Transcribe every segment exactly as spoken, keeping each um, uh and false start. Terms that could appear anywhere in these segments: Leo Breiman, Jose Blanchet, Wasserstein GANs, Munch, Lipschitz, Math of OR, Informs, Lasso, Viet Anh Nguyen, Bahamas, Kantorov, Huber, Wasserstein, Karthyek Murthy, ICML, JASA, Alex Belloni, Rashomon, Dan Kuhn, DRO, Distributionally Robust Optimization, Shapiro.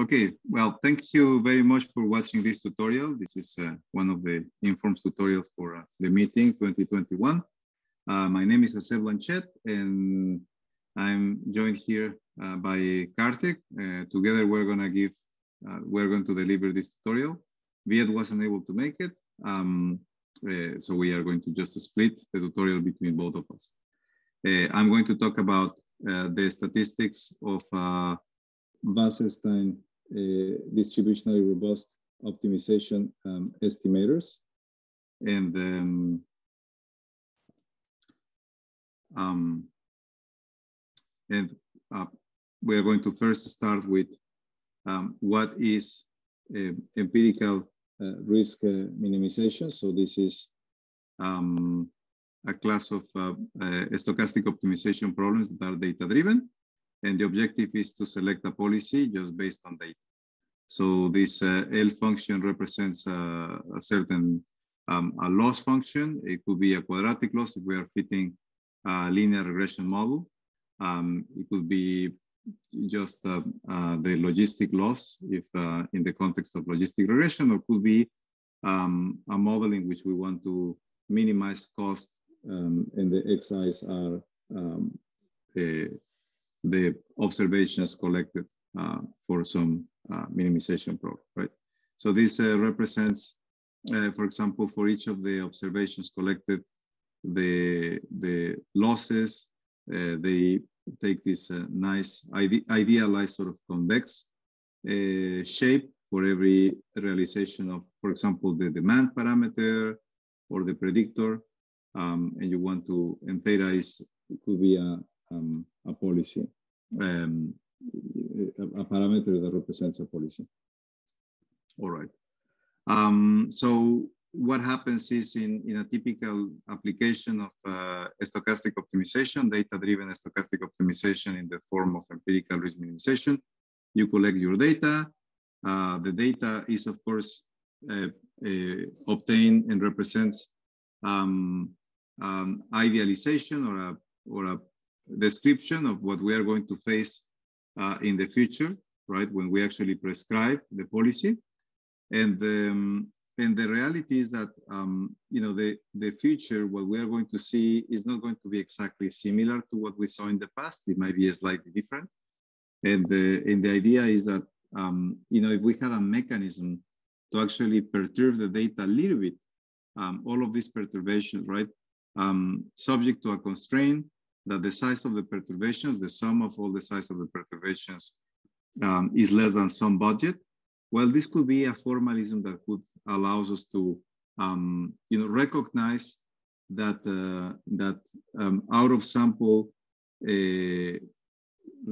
Okay, well, thank you very much for watching this tutorial. This is uh, one of the Informs tutorials for uh, the meeting twenty twenty-one. Uh, my name is Jose Blanchet, and I'm joined here uh, by Karthyek. Uh, together, we're going to give, uh, we're going to deliver this tutorial. Viet wasn't able to make it, um, uh, so we are going to just split the tutorial between both of us. Uh, I'm going to talk about uh, the statistics of uh, Wasserstein Uh, distributionally robust optimization um, estimators, and um, um, and uh, we are going to first start with um, what is uh, empirical uh, risk uh, minimization. So this is um, a class of uh, uh, stochastic optimization problems that are data-driven. And the objective is to select a policy just based on data. So this uh, L function represents a, a certain um, a loss function. It could be a quadratic loss if we are fitting a linear regression model. Um, it could be just uh, uh, the logistic loss if uh, in the context of logistic regression, or could be um, a model in which we want to minimize cost um, and the Xi's are um, a, the observations collected uh, for some uh, minimization problem, right? So this uh, represents, uh, for example, for each of the observations collected, the, the losses, uh, they take this uh, nice idealized sort of convex uh, shape for every realization of, for example, the demand parameter or the predictor, um, and you want to, and theta is, it could be a, Um, a policy, um, a, a parameter that represents a policy. All right. Um, so what happens is in, in a typical application of uh, stochastic optimization, data-driven stochastic optimization in the form of empirical risk minimization, you collect your data. Uh, the data is, of course, uh, uh, obtained and represents um, um, idealization or a, or a description of what we are going to face uh, in the future, right? When we actually prescribe the policy, and um, and the reality is that um, you know the the future, what we are going to see is not going to be exactly similar to what we saw in the past. It might be slightly different, and the and the idea is that um, you know if we had a mechanism to actually perturb the data a little bit, um, all of these perturbations, right, um, subject to a constraint, that the size of the perturbations, the sum of all the size of the perturbations um, is less than some budget. Well, this could be a formalism that could allow us to, um, you know, recognize that, uh, that um, out of sample uh,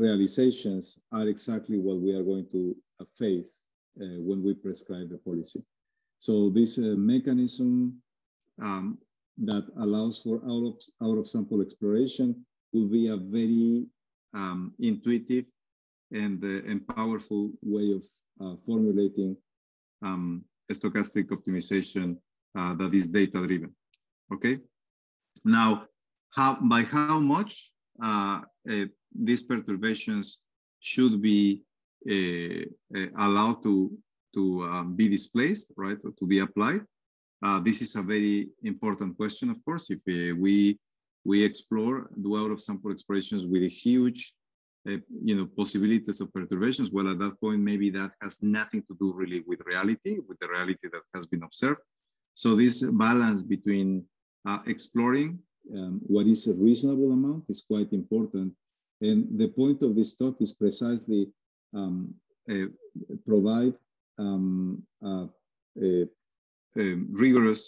realizations are exactly what we are going to face uh, when we prescribe the policy. So this uh, mechanism um, that allows for out of, out of sample exploration will be a very um, intuitive and, uh, and powerful way of uh, formulating um, a stochastic optimization uh, that is data-driven, okay? Now, how, by how much uh, uh, these perturbations should be uh, uh, allowed to, to um, be displaced, right, or to be applied? Uh, this is a very important question, of course. If uh, we we explore do out of sample explorations with a huge, uh, you know, possibilities of perturbations, well, at that point maybe that has nothing to do really with reality, with the reality that has been observed. So this balance between uh, exploring um, what is a reasonable amount is quite important, and the point of this talk is precisely um, uh, provide um, uh, a Um, rigorous,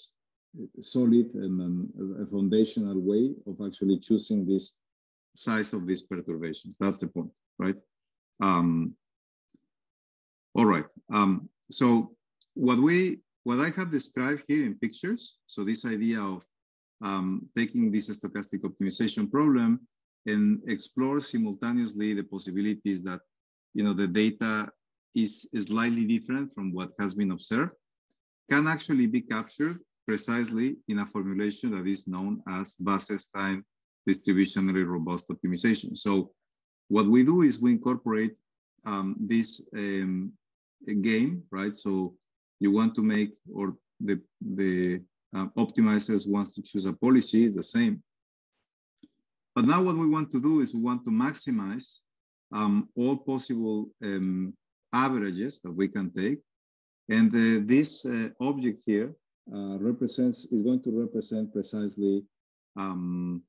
solid, and um, a foundational way of actually choosing this size of these perturbations. That's the point, right? Um, all right. Um, so what we, what I have described here in pictures. So this idea of um, taking this stochastic optimization problem and explore simultaneously the possibilities that you know the data is, is slightly different from what has been observed, can actually be captured precisely in a formulation that is known as Wasserstein distributionally robust optimization. So what we do is we incorporate um, this um, game, right? So you want to make, or the, the uh, optimizers wants to choose a policy, it's the same. But now what we want to do is we want to maximize um, all possible um, averages that we can take. And uh, this uh, object here uh, represents, is going to represent precisely, um,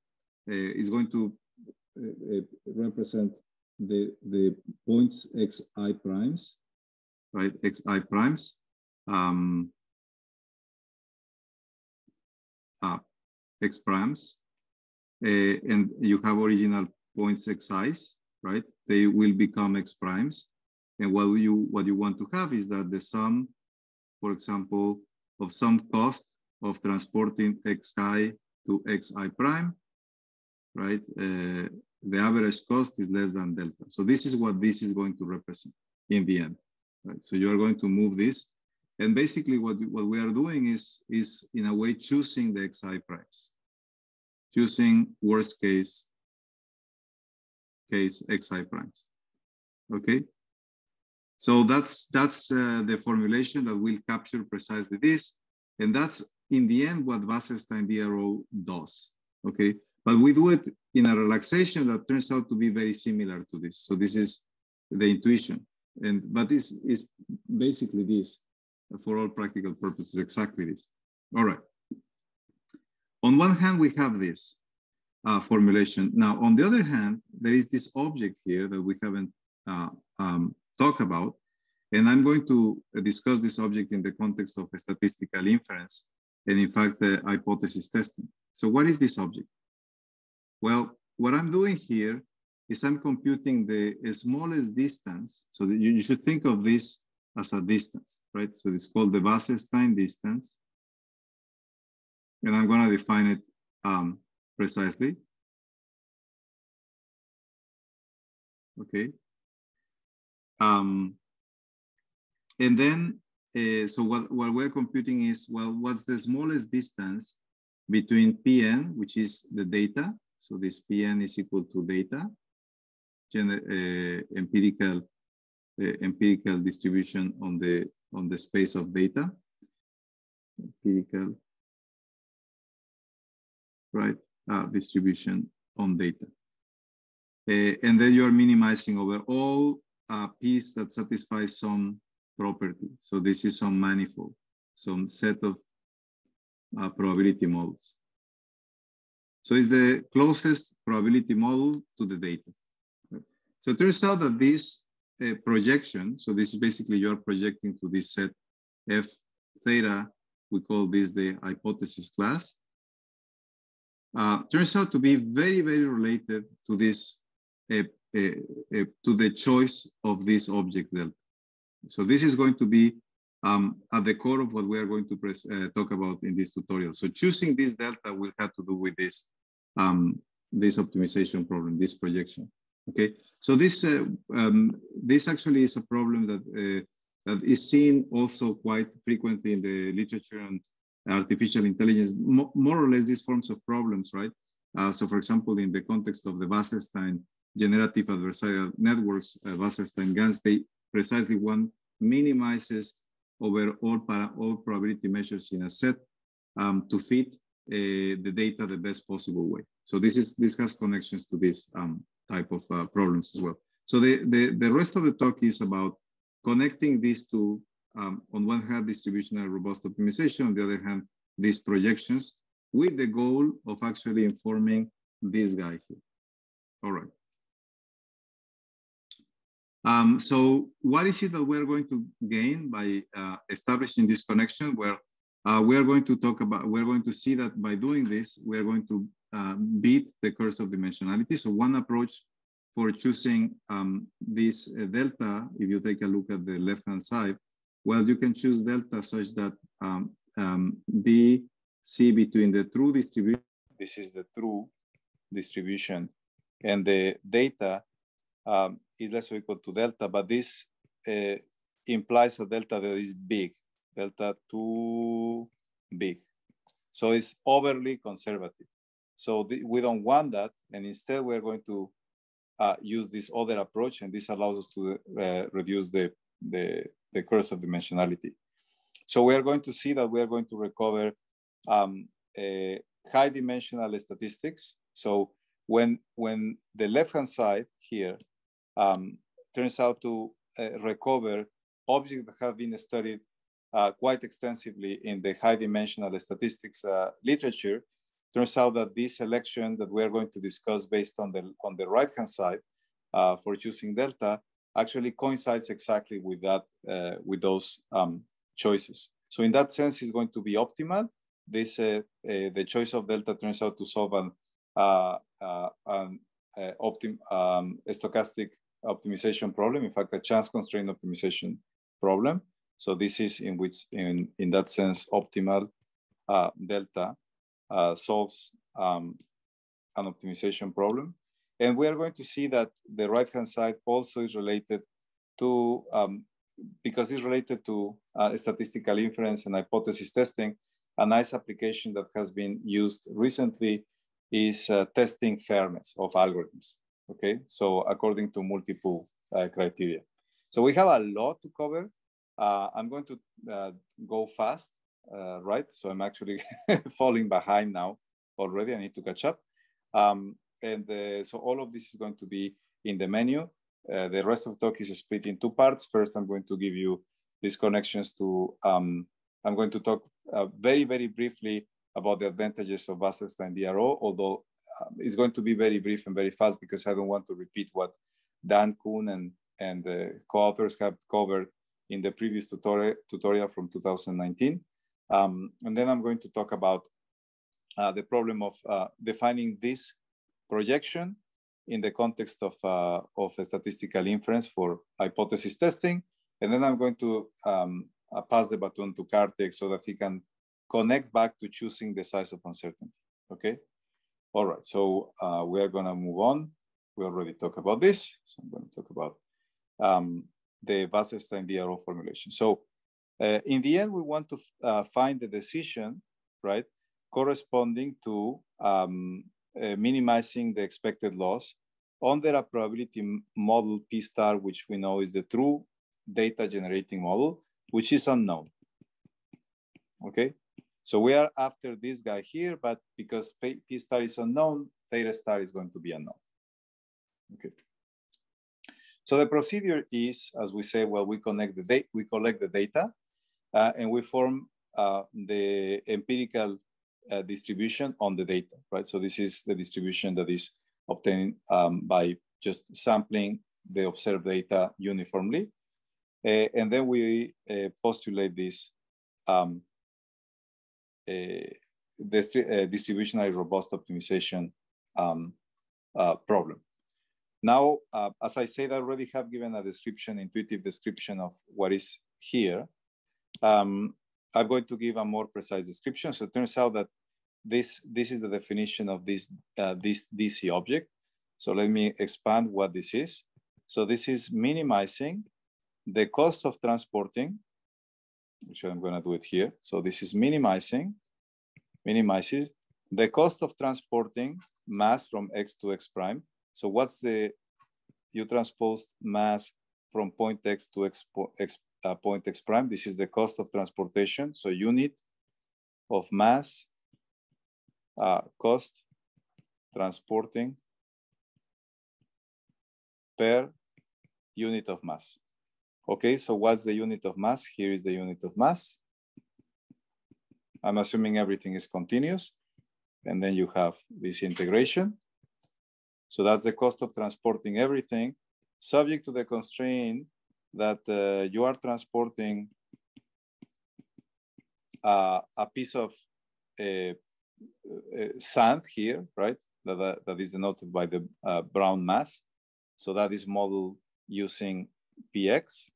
uh, is going to uh, represent the, the points xi primes, right? Xi primes. Um, uh, x primes. Uh, and you have original points xi's, right? They will become x primes. And what you what you want to have is that the sum, for example, of some cost of transporting xi to xi prime, right? Uh, the average cost is less than delta. So this is what this is going to represent in the end, right? So you are going to move this, and basically what what we are doing is is in a way choosing the xi primes, choosing worst case case xi primes. Okay. So that's, that's uh, the formulation that will capture precisely this. And that's, in the end, what Wasserstein D R O does, okay? But we do it in a relaxation that turns out to be very similar to this. So this is the intuition. And, but this is basically this, for all practical purposes, exactly this. All right. On one hand, we have this uh, formulation. Now, on the other hand, there is this object here that we haven't uh, um, talk about, and I'm going to discuss this object in the context of a statistical inference, and in fact, uh, hypothesis testing. So what is this object? Well, what I'm doing here is I'm computing the smallest distance, so that you, you should think of this as a distance, right? So it's called the Wasserstein distance, and I'm gonna define it um, precisely. Okay. Um, and then, uh, so what, what we're computing is, well, what's the smallest distance between P N, which is the data, so this P N is equal to data, gener uh, empirical, uh, empirical distribution on the, on the space of data, empirical, right, uh, distribution on data. Uh, and then you're minimizing over all a piece that satisfies some property. So this is some manifold, some set of uh, probability models. So it's the closest probability model to the data. Right? So it turns out that this uh, projection, so this is basically you're projecting to this set F theta, we call this the hypothesis class, uh, turns out to be very, very related to this uh, Uh, uh, to the choice of this object delta. So this is going to be um, at the core of what we are going to press, uh, talk about in this tutorial. So choosing this delta will have to do with this, um, this optimization problem, this projection. Okay, so this, uh, um, this actually is a problem that, uh, that is seen also quite frequently in the literature on artificial intelligence, Mo more or less these forms of problems, right? Uh, so for example, in the context of the Wasserstein generative adversarial networks, uh, Wasserstein GANs, they precisely one minimizes over all, para, all probability measures in a set um, to fit uh, the data the best possible way. So this is this has connections to this um, type of uh, problems as well. So the, the, the rest of the talk is about connecting these two, um, on one hand, distributionally robust optimization, on the other hand, these projections, with the goal of actually informing this guy here. All right. Um, so what is it that we're going to gain by uh, establishing this connection? Well, uh, we're going to talk about, we're going to see that by doing this, we're going to uh, beat the curse of dimensionality. So one approach for choosing um, this uh, delta, if you take a look at the left-hand side, well, you can choose delta such that um, um, D, C between the true distribution, this is the true distribution, and the data, Um, is less or equal to delta, but this uh, implies a delta that is big, delta too big. So it's overly conservative. So we don't want that, and instead we're going to uh, use this other approach, and this allows us to uh, reduce the, the, the curse of dimensionality. So we are going to see that we are going to recover um, a high dimensional statistics. So when, when the left-hand side here um, turns out to uh, recover objects that have been studied uh, quite extensively in the high dimensional statistics uh, literature, turns out that this selection that we are going to discuss based on the, on the right-hand side uh, for choosing delta actually coincides exactly with that, uh, with those um, choices. So in that sense, it's going to be optimal. This, uh, uh, the choice of delta turns out to solve an, uh, uh, an uh, optim um, stochastic optimization problem. In fact, a chance constraint optimization problem. So this is in which, in, in that sense, optimal uh, delta uh, solves um, an optimization problem. And we are going to see that the right-hand side also is related to, um, because it's related to uh, statistical inference and hypothesis testing. A nice application that has been used recently is uh, testing fairness of algorithms, okay? So according to multiple uh, criteria. So we have a lot to cover. Uh, I'm going to uh, go fast, uh, right? So I'm actually falling behind now already. I need to catch up. Um, and uh, so all of this is going to be in the menu. Uh, the rest of the talk is split in two parts. First, I'm going to give you these connections to, um, I'm going to talk uh, very, very briefly about the advantages of Wasserstein D R O, although um, it's going to be very brief and very fast because I don't want to repeat what Dan Kuhn and, and the co-authors have covered in the previous tutorial, tutorial from two thousand nineteen. Um, and then I'm going to talk about uh, the problem of uh, defining this projection in the context of, uh, of a statistical inference for hypothesis testing. And then I'm going to um, Uh, pass the baton to Karthyek so that he can connect back to choosing the size of uncertainty, okay? All right, so uh, we are gonna move on. We already talked about this. So I'm gonna talk about um, the Wasserstein D R O formulation. So uh, in the end, we want to uh, find the decision, right, corresponding to um, uh, minimizing the expected loss under a probability model P star, which we know is the true data generating model, which is unknown, okay? So we are after this guy here, but because P, P star is unknown, theta star is going to be unknown, okay? So the procedure is, as we say, well, we connect the data, we collect the data, uh, and we form uh, the empirical uh, distribution on the data, right? So this is the distribution that is obtained um, by just sampling the observed data uniformly. Uh, and then we uh, postulate this um, uh, distri uh, distributionally robust optimization um, uh, problem. Now, uh, as I said, I already have given a description, intuitive description of what is here. Um, I'm going to give a more precise description. So it turns out that this, this is the definition of this, uh, this D C object. So let me expand what this is. So this is minimizing the cost of transporting, which I'm going to do it here. So this is minimizing, minimizes the cost of transporting mass from X to X prime. So what's the, you transposed mass from point X to X, X uh, point X prime. This is the cost of transportation. So unit of mass, uh, cost transporting per unit of mass. Okay, so what's the unit of mass? Here is the unit of mass. I'm assuming everything is continuous. And then you have this integration. So that's the cost of transporting everything, subject to the constraint that uh, you are transporting uh, a piece of uh, uh, sand here, right? That, uh, that is denoted by the uh, brown mass. So that is modeled using P X.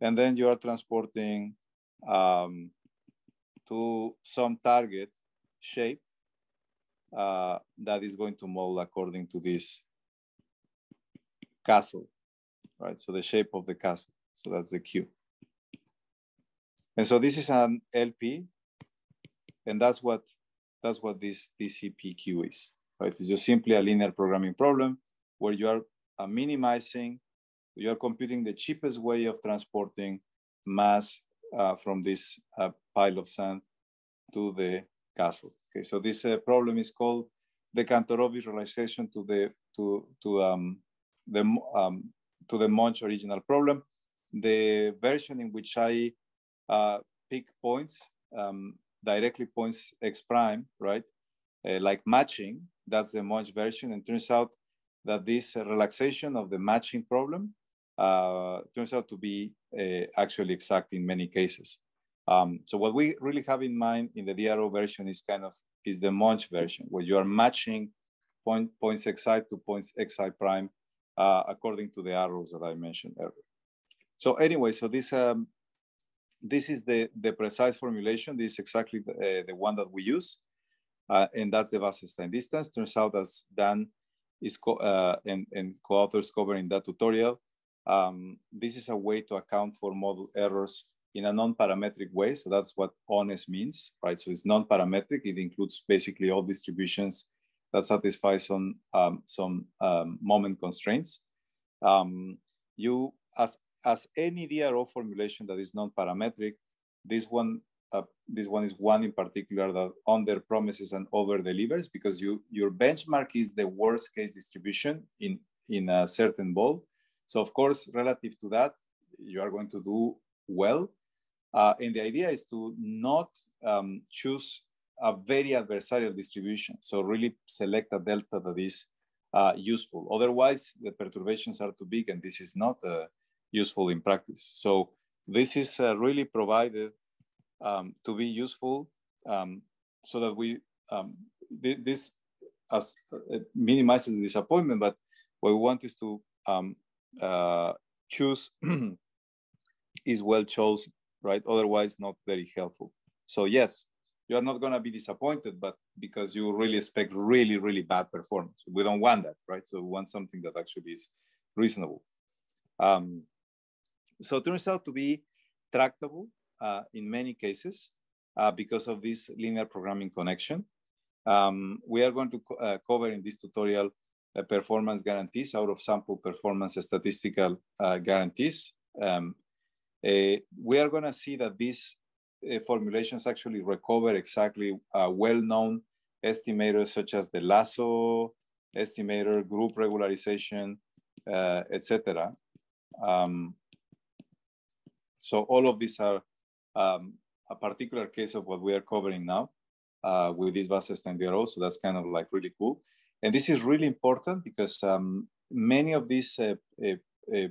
And then you are transporting um, to some target shape uh, that is going to model according to this castle, right? So the shape of the castle. So that's the Q. And so this is an L P, and that's what That's what this D C P Q is, right? It's just simply a linear programming problem where you are uh, minimizing, you are computing the cheapest way of transporting mass uh, from this uh, pile of sand to the castle. Okay, so this uh, problem is called the Kantorov visualization to the to to um the um to the Munch original problem. The version in which I uh, pick points um, directly points x prime, right? Uh, like matching, that's the Munch version. And turns out that this uh, relaxation of the matching problem uh, turns out to be uh, actually exact in many cases. Um, so what we really have in mind in the D R O version is kind of is the Munch version, where you are matching point, points xi to points xi prime uh, according to the arrows that I mentioned earlier. So anyway, so this um, this is the, the precise formulation. This is exactly the, uh, the one that we use, uh, and that's the Wasserstein distance. Turns out, as Dan is co uh, and, and co-authors cover in that tutorial, um, this is a way to account for model errors in a non-parametric way. So that's what honest means, right? So it's non-parametric. It includes basically all distributions that satisfy some um, some um, moment constraints. Um, you as As any D R O formulation that is non-parametric, this one, uh, this one is one in particular that under promises and over delivers, because you your benchmark is the worst case distribution in in a certain ball. So of course, relative to that, you are going to do well. Uh, and the idea is to not um, choose a very adversarial distribution. So really select a delta that is uh, useful. Otherwise, the perturbations are too big, and this is not a useful in practice. So this is uh, really provided um, to be useful um, so that we, um, th this as, uh, minimizes the disappointment, but what we want is to um, uh, choose is well chosen, right? Otherwise not very helpful. So yes, you are not gonna be disappointed, but because you really expect really, really bad performance. We don't want that, right? So we want something that actually is reasonable. Um, So it turns out to be tractable uh, in many cases uh, because of this linear programming connection. Um, we are going to co uh, cover in this tutorial uh, performance guarantees, out of sample performance statistical uh, guarantees. Um, uh, we are going to see that these uh, formulations actually recover exactly uh, well-known estimators such as the Lasso estimator, group regularization, uh, et cetera. Um, So all of these are um, a particular case of what we are covering now uh, with this Wasserstein D R O. So that's kind of like really cool. And this is really important because um, many of these, uh, uh, uh,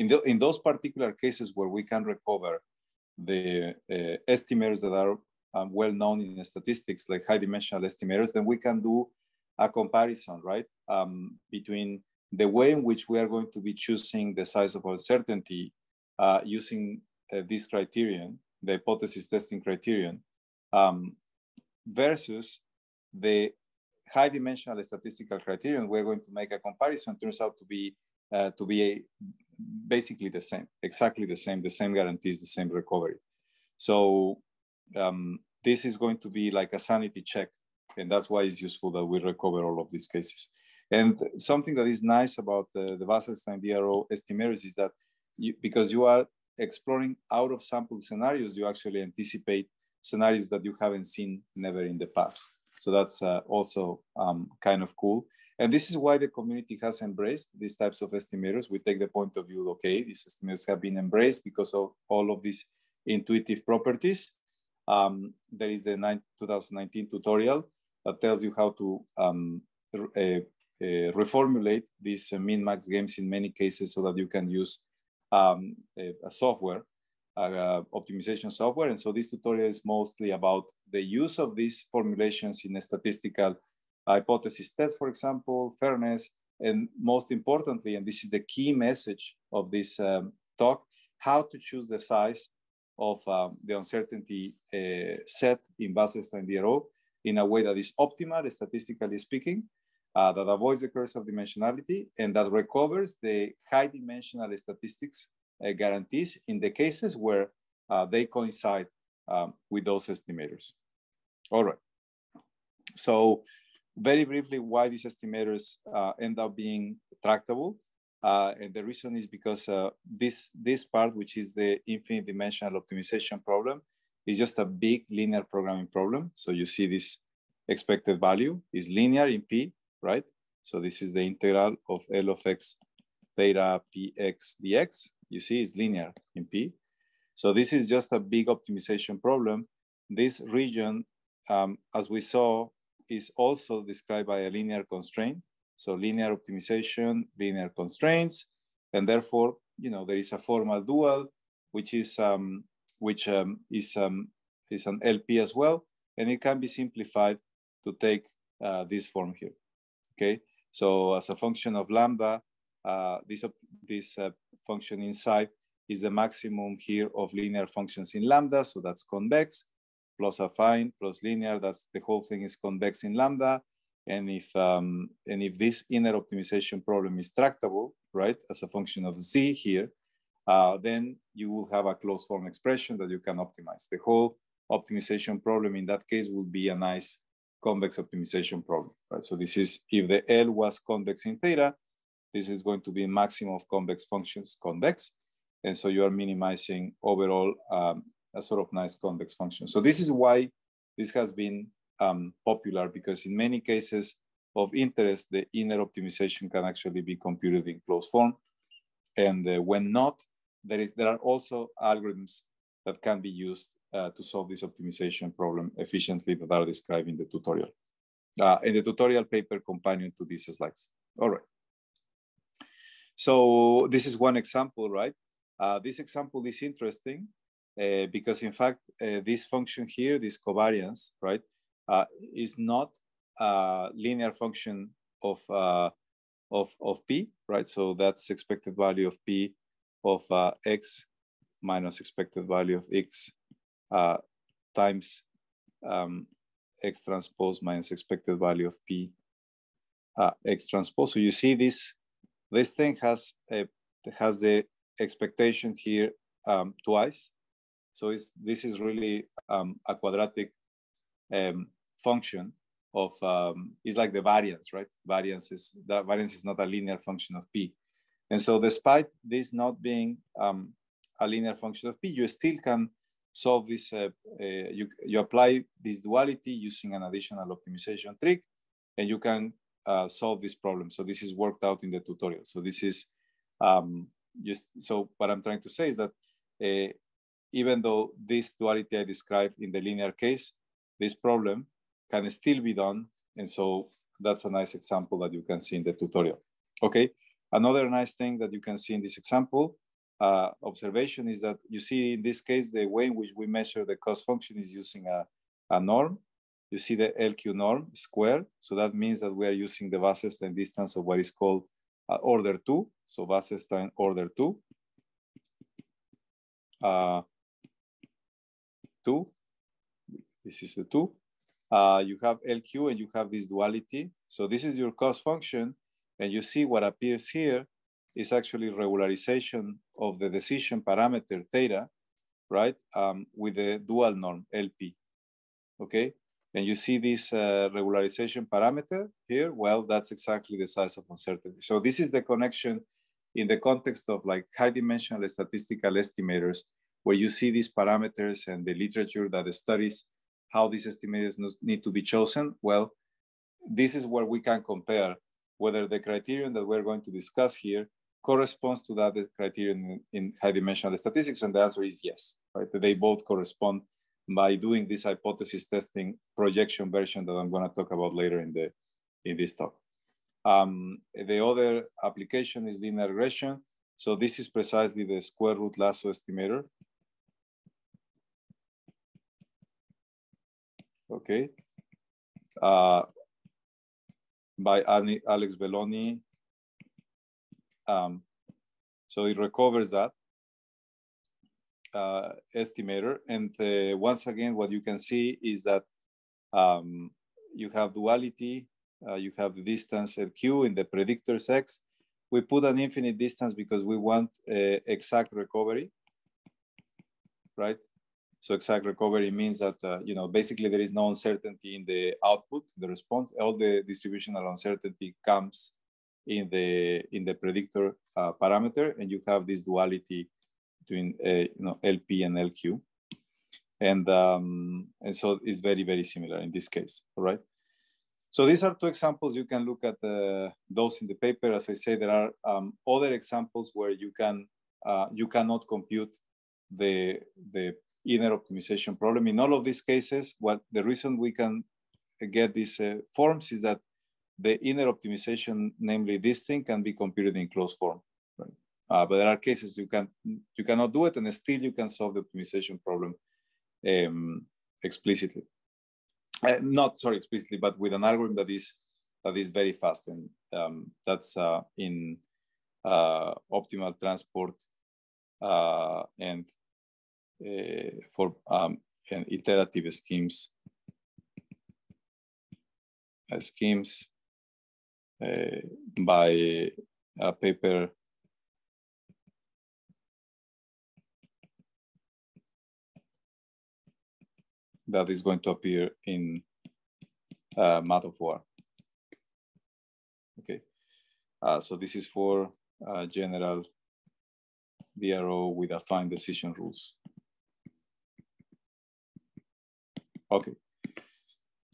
in, the, in those particular cases where we can recover the uh, estimators that are um, well known in statistics, like high dimensional estimators, then we can do a comparison, right? Um, between the way in which we are going to be choosing the size of uncertainty Uh, using uh, this criterion, the hypothesis testing criterion, um, versus the high dimensional statistical criterion. We're going to make a comparison. Turns out to be uh, to be a, basically the same, exactly the same, the same guarantees, the same recovery. So um, this is going to be like a sanity check, and that's why it's useful that we recover all of these cases. And something that is nice about uh, the Wasserstein D R O estimators is that You, because you are exploring out of sample scenarios, you actually anticipate scenarios that you haven't seen never in the past. So that's uh, also um, kind of cool. And this is why the community has embraced these types of estimators. We take the point of view, okay, these estimators have been embraced because of all of these intuitive properties. Um, there is the nine, twenty nineteen tutorial that tells you how to um, re uh, uh, reformulate these uh, min-max games in many cases so that you can use Um, a, a software, uh, uh, optimization software. And so this tutorial is mostly about the use of these formulations in a statistical hypothesis test, for example, fairness, and most importantly, and this is the key message of this um, talk, how to choose the size of um, the uncertainty uh, set in Wasserstein D R O in a way that is optimal, statistically speaking, Uh, that avoids the curse of dimensionality and that recovers the high dimensional statistics uh, guarantees in the cases where uh, they coincide um, with those estimators. All right. So very briefly, why these estimators uh, end up being tractable. Uh, and the reason is because uh, this, this part, which is the infinite dimensional optimization problem, is just a big linear programming problem. So you see this expected value is linear in P, right? So this is the integral of L of X theta P X dx. You see it's linear in P. So this is just a big optimization problem. This region, um, as we saw, is also described by a linear constraint. So linear optimization, linear constraints, and therefore, you know, there is a formal dual, which is um, which um, is um, is an L P as well, and it can be simplified to take uh, this form here. Okay, so as a function of lambda, uh, this this uh, function inside is the maximum here of linear functions in lambda. So that's convex plus affine plus linear. That's the whole thing is convex in lambda. And if um, and if this inner optimization problem is tractable, right, as a function of z here, uh, then you will have a closed form expression that you can optimize. The whole optimization problem in that case would be a nice convex optimization problem, right? So this is if the L was convex in theta, this is going to be maximum of convex functions convex, and so you are minimizing overall um, a sort of nice convex function. So this is why this has been Um, popular, because in many cases of interest, the inner optimization can actually be computed in closed form. And uh, when not, there is there are also algorithms that can be used uh, to solve this optimization problem efficiently that are described in the tutorial, uh, in the tutorial paper companion to these slides. All right. So this is one example, right? Uh, this example is interesting uh, because, in fact, uh, this function here, this covariance, right, Uh, is not a linear function of, uh, of, of P, right? So that's expected value of P of uh, X minus expected value of X uh, times um, X transpose minus expected value of P uh, X transpose. So you see this, this thing has, a, has the expectation here um, twice. So it's, this is really um, a quadratic Um, function of um, is like the variance, right? Variance is that variance is not a linear function of P, and so despite this not being um, a linear function of P, you still can solve this. Uh, uh, you you apply this duality using an additional optimization trick, and you can uh, solve this problem. So this is worked out in the tutorial. So this is um, just so. What I'm trying to say is that uh, even though this duality I described in the linear case, this problem can still be done. And so that's a nice example that you can see in the tutorial. Okay, another nice thing that you can see in this example uh, observation is that you see in this case, the way in which we measure the cost function is using a, a norm. You see the L Q norm square. So that means that we are using the Wasserstein distance of what is called uh, order two. So Wasserstein order two. Uh, two. This is the two. Uh, you have L Q and you have this duality. So this is your cost function. And you see what appears here is actually regularization of the decision parameter theta, right? Um, with the dual norm L P, okay? And you see this uh, regularization parameter here. Well, that's exactly the size of uncertainty. So this is the connection in the context of like high dimensional statistical estimators, where you see these parameters and the literature that studies how these estimators need to be chosen. Well, this is where we can compare whether the criterion that we're going to discuss here corresponds to that criterion in high dimensional statistics, and the answer is yes, right? They both correspond by doing this hypothesis testing projection version that I'm gonna talk about later in, the, in this talk. Um, the other application is linear regression. So this is precisely the square root Lasso estimator. Okay, uh, by Alex Belloni. Um, so it recovers that uh, estimator. And uh, once again, what you can see is that um, you have duality, uh, you have the distance L Q in the predictor's X. We put an infinite distance because we want uh, exact recovery, right? So exact recovery means that, uh, you know, basically there is no uncertainty in the output, the response. All the distributional uncertainty comes in the in the predictor uh, parameter, and you have this duality between uh, you know, L P and L Q, and um, and so it's very very similar in this case. All right. So these are two examples. You can look at uh, those in the paper. As I say, there are um, other examples where you can uh, you cannot compute the the inner optimization problem. In all of these cases, what the reason we can get these uh, forms is that the inner optimization, namely this thing, can be computed in closed form. Right? Uh, but there are cases you can you cannot do it, and still you can solve the optimization problem um, explicitly. Uh, not sorry, explicitly, but with an algorithm that is that is very fast, and um, that's uh, in uh, optimal transport uh, and uh, for um, and iterative schemes uh, schemes uh, by a paper. That is going to appear in uh, Math of O R. Okay, uh, so this is for uh, general D R O with affine decision rules. Okay,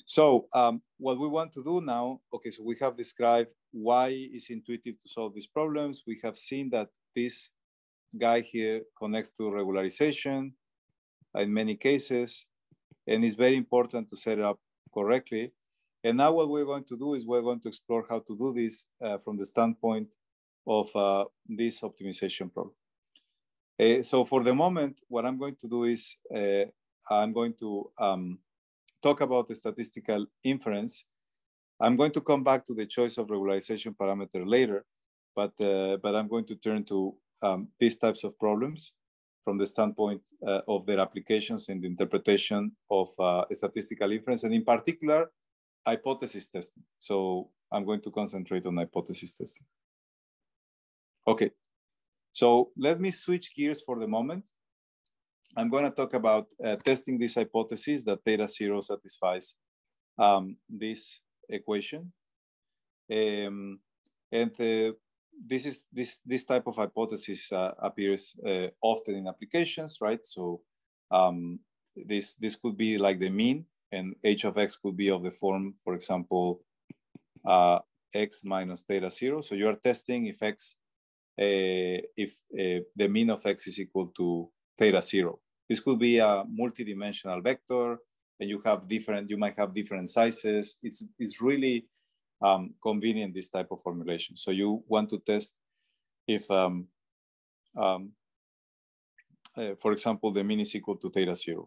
so um, what we want to do now, okay, so we have described why it's intuitive to solve these problems. We have seen that this guy here connects to regularization in many cases. And it's very important to set it up correctly. And now what we're going to do is we're going to explore how to do this uh, from the standpoint of uh, this optimization problem. Uh, so for the moment, what I'm going to do is uh, I'm going to um, talk about the statistical inference. I'm going to come back to the choice of regularization parameter later, but, uh, but I'm going to turn to um, these types of problems from the standpoint uh, of their applications and the interpretation of uh, statistical inference, and in particular, hypothesis testing. So I'm going to concentrate on hypothesis testing. Okay, so let me switch gears for the moment. I'm going to talk about uh, testing this hypothesis that theta zero satisfies um, this equation. Um, and the This is this this type of hypothesis uh, appears uh, often in applications, right? So um, this this could be like the mean, and h of x could be of the form, for example, uh, x minus theta zero. So you are testing if x uh, if uh, the mean of x is equal to theta zero. This could be a multidimensional vector, and you have different you might have different sizes. It's it's really Um, convenient, this type of formulation. So you want to test if, um, um, uh, for example, the mean is equal to theta zero.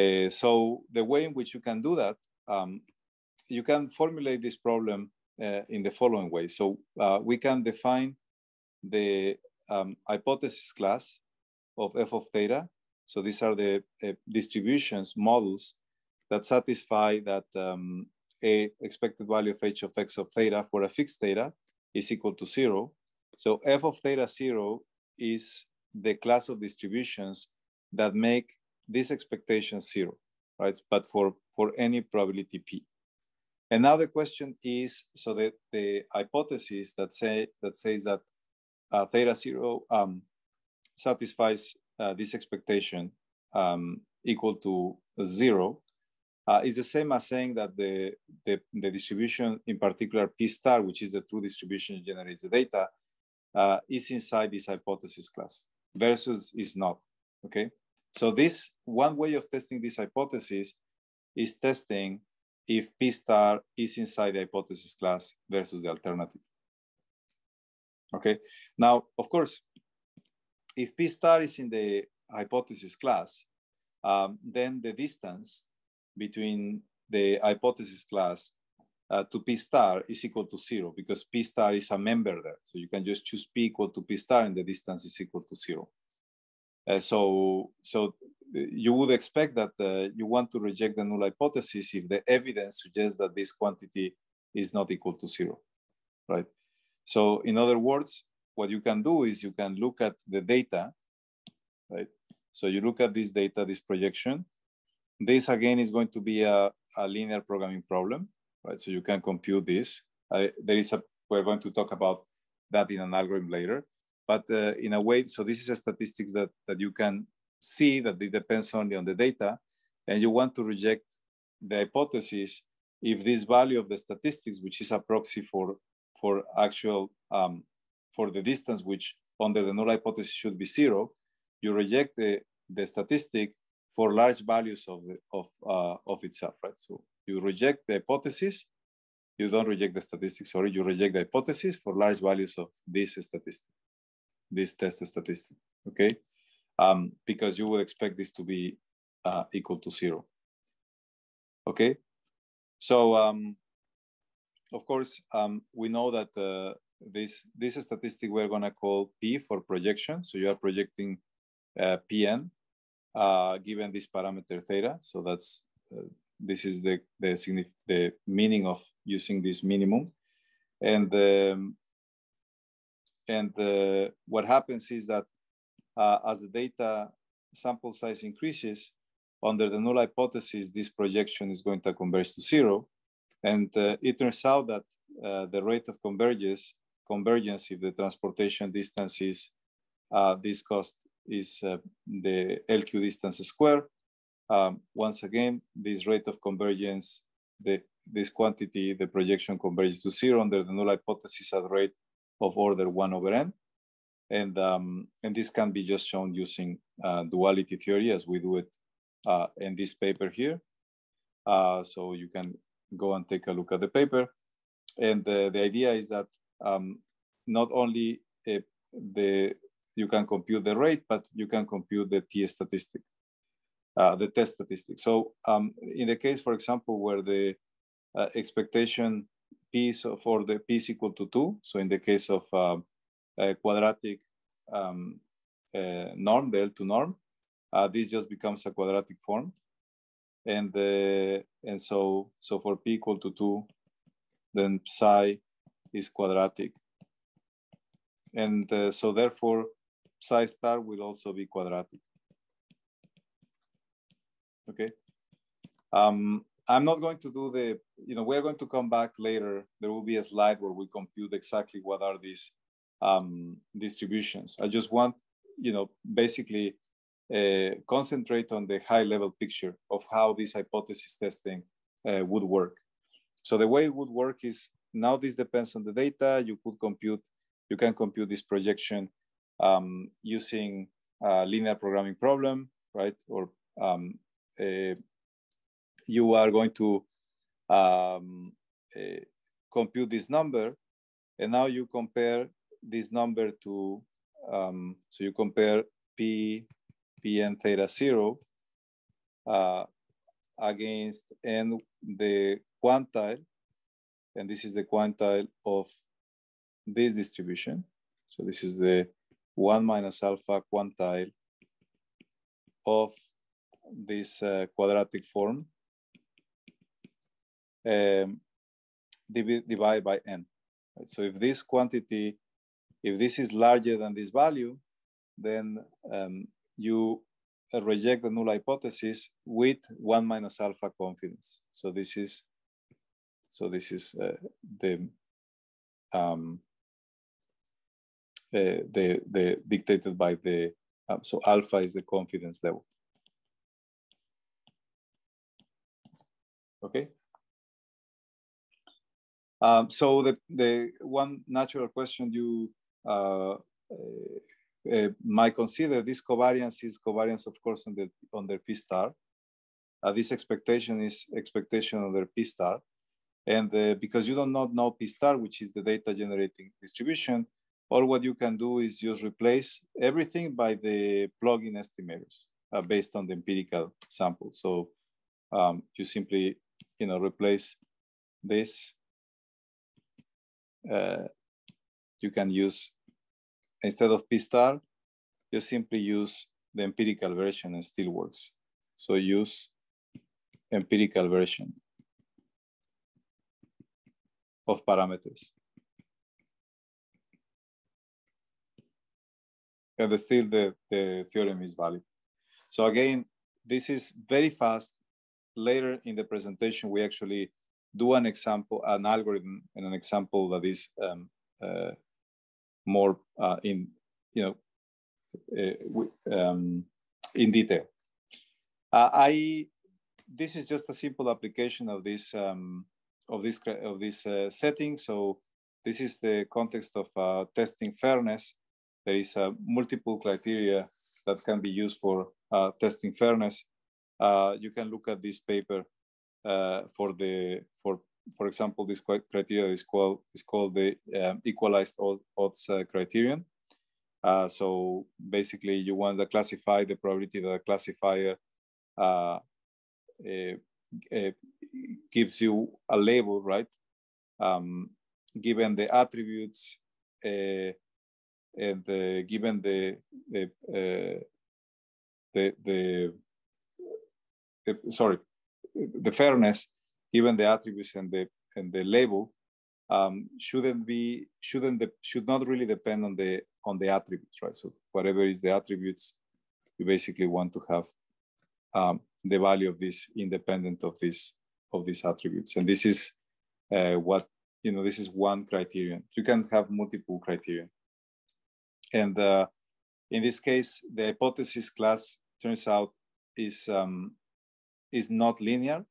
Uh, so the way in which you can do that, um, you can formulate this problem uh, in the following way. So uh, we can define the um, hypothesis class of f of theta. So these are the uh, distributions models that satisfy that um, a expected value of h of x of theta for a fixed theta is equal to zero. So f of theta zero is the class of distributions that make this expectation zero, right? But for, for any probability p. And now the question is, so that the hypothesis that say that says that uh, theta zero um, satisfies uh, this expectation um, equal to zero, Uh, is the same as saying that the, the, the distribution, in particular P star, which is the true distribution that generates the data, uh, is inside this hypothesis class versus is not, okay? So this one way of testing this hypothesis is testing if P star is inside the hypothesis class versus the alternative, okay? Now, of course, if P star is in the hypothesis class, um, then the distance between the hypothesis class uh, to P star is equal to zero, because P star is a member there. So you can just choose P equal to P star and the distance is equal to zero. Uh, so, so you would expect that uh, you want to reject the null hypothesis if the evidence suggests that this quantity is not equal to zero, right? So in other words, what you can do is you can look at the data, right? So you look at this data, this projection. This again is going to be a, a linear programming problem, right? So you can compute this. Uh, there is a, we're going to talk about that in an algorithm later, but uh, in a way, so this is a statistics that, that you can see that it depends only on the data, and you want to reject the hypothesis if this value of the statistics, which is a proxy for, for actual, um, for the distance, which under the null hypothesis should be zero, you reject the, the statistic for large values of, the, of, uh, of itself, right? So you reject the hypothesis, you don't reject the statistics, sorry, you reject the hypothesis for large values of this statistic, this test statistic, okay? Um, because you would expect this to be uh, equal to zero, okay? So, um, of course, um, we know that uh, this, this statistic we're gonna call P for projection. So you are projecting uh, P N uh, given this parameter theta. So that's, uh, this is the, the, the meaning of using this minimum. And, um, and uh, what happens is that uh, as the data sample size increases, under the null hypothesis, this projection is going to converge to zero. And uh, it turns out that uh, the rate of convergence, convergence if the transportation distance is, uh, this cost is uh, the L Q distance squared. Um, once again, this rate of convergence, the, this quantity, the projection converges to zero under the null hypothesis at rate of order one over n. And, um, and this can be just shown using uh, duality theory as we do it Uh, in this paper here. Uh, so you can go and take a look at the paper. And uh, the idea is that um, not only uh, the, you can compute the rate, but you can compute the T statistic, uh, the test statistic. So um, in the case, for example, where the uh, expectation P for the P is equal to two. So in the case of uh, a quadratic um, uh, norm, the L two norm, Uh, this just becomes a quadratic form, and uh, and so so for p equal to two, then psi is quadratic, and uh, so therefore psi star will also be quadratic. Okay, um, I'm not going to do the you know we're going to come back later. There will be a slide where we compute exactly what are these um, distributions. I just want you know basically. Uh, concentrate on the high level picture of how this hypothesis testing uh, would work. So the way it would work is, now this depends on the data, you could compute, you can compute this projection um, using a linear programming problem, right? Or um, uh, you are going to um, uh, compute this number, and now you compare this number to, um, so you compare P, P N theta zero uh, against N, the quantile, and this is the quantile of this distribution. So this is the one minus alpha quantile of this uh, quadratic form um, divided by N. Right? So if this quantity, if this is larger than this value, then um, you reject the null hypothesis with one minus alpha confidence. So this is, so this is uh, the, um, uh, the the dictated by the uh, so alpha is the confidence level. Okay. Um, so the the one natural question you. Uh, uh, Uh, might consider this covariance is covariance, of course, on the on their P star. Uh, this expectation is expectation on their P star, and uh, because you do not know P star, which is the data generating distribution, all what you can do is just replace everything by the plug-in estimators uh, based on the empirical sample. So um, you simply, you know, replace this. Uh, you can use. Instead of P star, you simply use the empirical version and still works. So use empirical version of parameters. And the, still the, the theorem is valid. So again, this is very fast. Later in the presentation, we actually do an example, an algorithm, and an example that is um, uh, more uh, in, you know, uh, um, in detail. Uh, I this is just a simple application of this um, of this of this uh, setting. So this is the context of uh, testing fairness. There is uh, multiple criteria that can be used for uh, testing fairness. Uh, you can look at this paper uh, for the for for example, this criteria is called is called the um, equalized odds uh, criterion. Uh, so basically, you want to classify the probability that a classifier uh, uh, uh, gives you a label, right? Um, given the attributes uh, and uh, given the the, uh, the the the sorry the fairness, given the attributes and the and the label. Um, shouldn't be shouldn't the, should not really depend on the on the attributes, right? So whatever is the attributes, you basically want to have um, the value of this independent of this of these attributes. And this is uh, what you know. This is one criterion. You can have multiple criteria. And uh, in this case, the hypothesis class turns out is um, is not linear,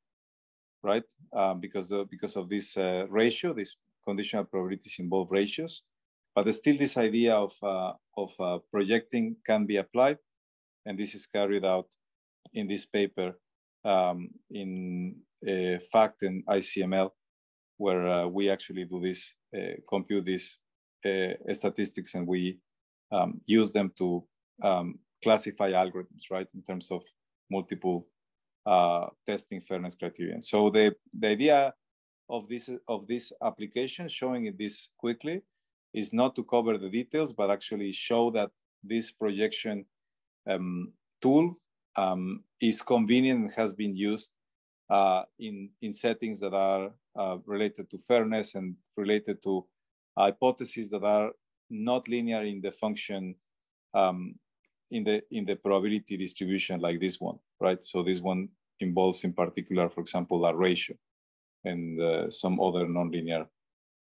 right? Uh, because the, because of this uh, ratio, this conditional probabilities involve ratios, but still this idea of, uh, of uh, projecting can be applied. And this is carried out in this paper um, in uh, FACT and I C M L, where uh, we actually do this, uh, compute these uh, statistics, and we um, use them to um, classify algorithms, right? In terms of multiple uh, testing fairness criterion. So the, the idea of this, of this application, showing it this quickly, is not to cover the details, but actually show that this projection um, tool um, is convenient and has been used uh, in, in settings that are uh, related to fairness and related to hypotheses that are not linear in the function, um, in the in the probability distribution, like this one, right? So this one involves, in particular, for example, a ratio and uh, some other nonlinear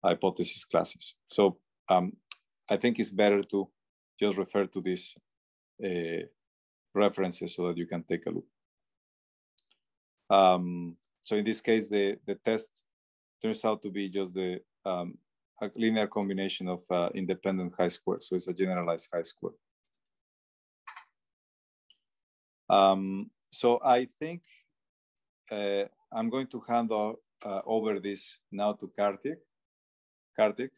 hypothesis classes. So um, I think it's better to just refer to these uh, references so that you can take a look. Um, so in this case, the, the test turns out to be just the um, a linear combination of uh, independent high square. So it's a generalized high square. Um, so I think uh, I'm going to hand uh, over this now to Karthyek. Karthyek.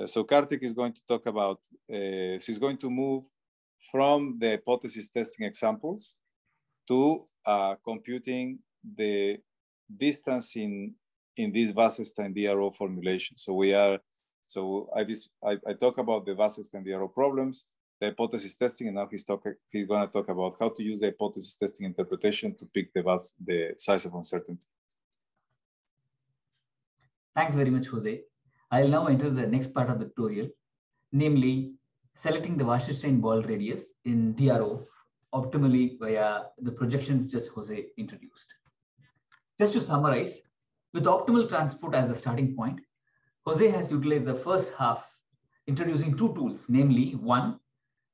Uh, so Karthyek is going to talk about, uh, she's going to move from the hypothesis testing examples to uh, computing the distance in, in this Wasserstein D R O formulation. So we are, so I, dis, I, I talk about the Wasserstein D R O problems, the hypothesis testing, and now he's, talk, he's gonna talk about how to use the hypothesis testing interpretation to pick the, the size of uncertainty. Thanks very much, Jose. I'll now enter the next part of the tutorial, namely selecting the Wasserstein ball radius in D R O optimally via the projections just Jose introduced. Just to summarize, with optimal transport as the starting point, Jose has utilized the first half introducing two tools, namely one,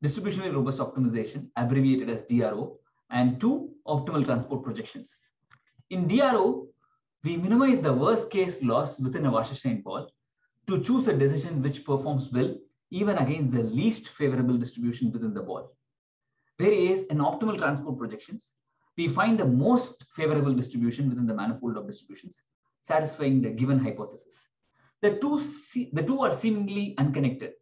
distributionally robust optimization, abbreviated as D R O, and two, optimal transport projections. In D R O, we minimize the worst case loss within a Wasserstein ball to choose a decision which performs well even against the least favorable distribution within the ball. Whereas in optimal transport projections, we find the most favorable distribution within the manifold of distributions, satisfying the given hypothesis. The two, the two are seemingly unconnected,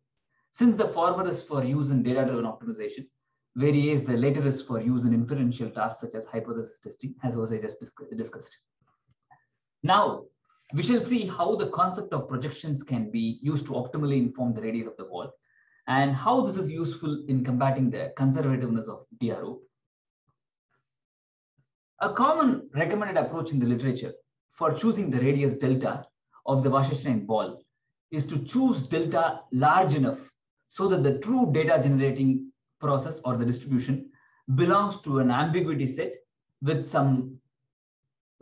since the former is for use in data-driven optimization, whereas the latter is for use in inferential tasks such as hypothesis testing, as Jose just discussed. Now, we shall see how the concept of projections can be used to optimally inform the radius of the ball and how this is useful in combating the conservativeness of D R O. A common recommended approach in the literature for choosing the radius delta of the Wasserstein ball is to choose delta large enough so that the true data generating process or the distribution belongs to an ambiguity set with some,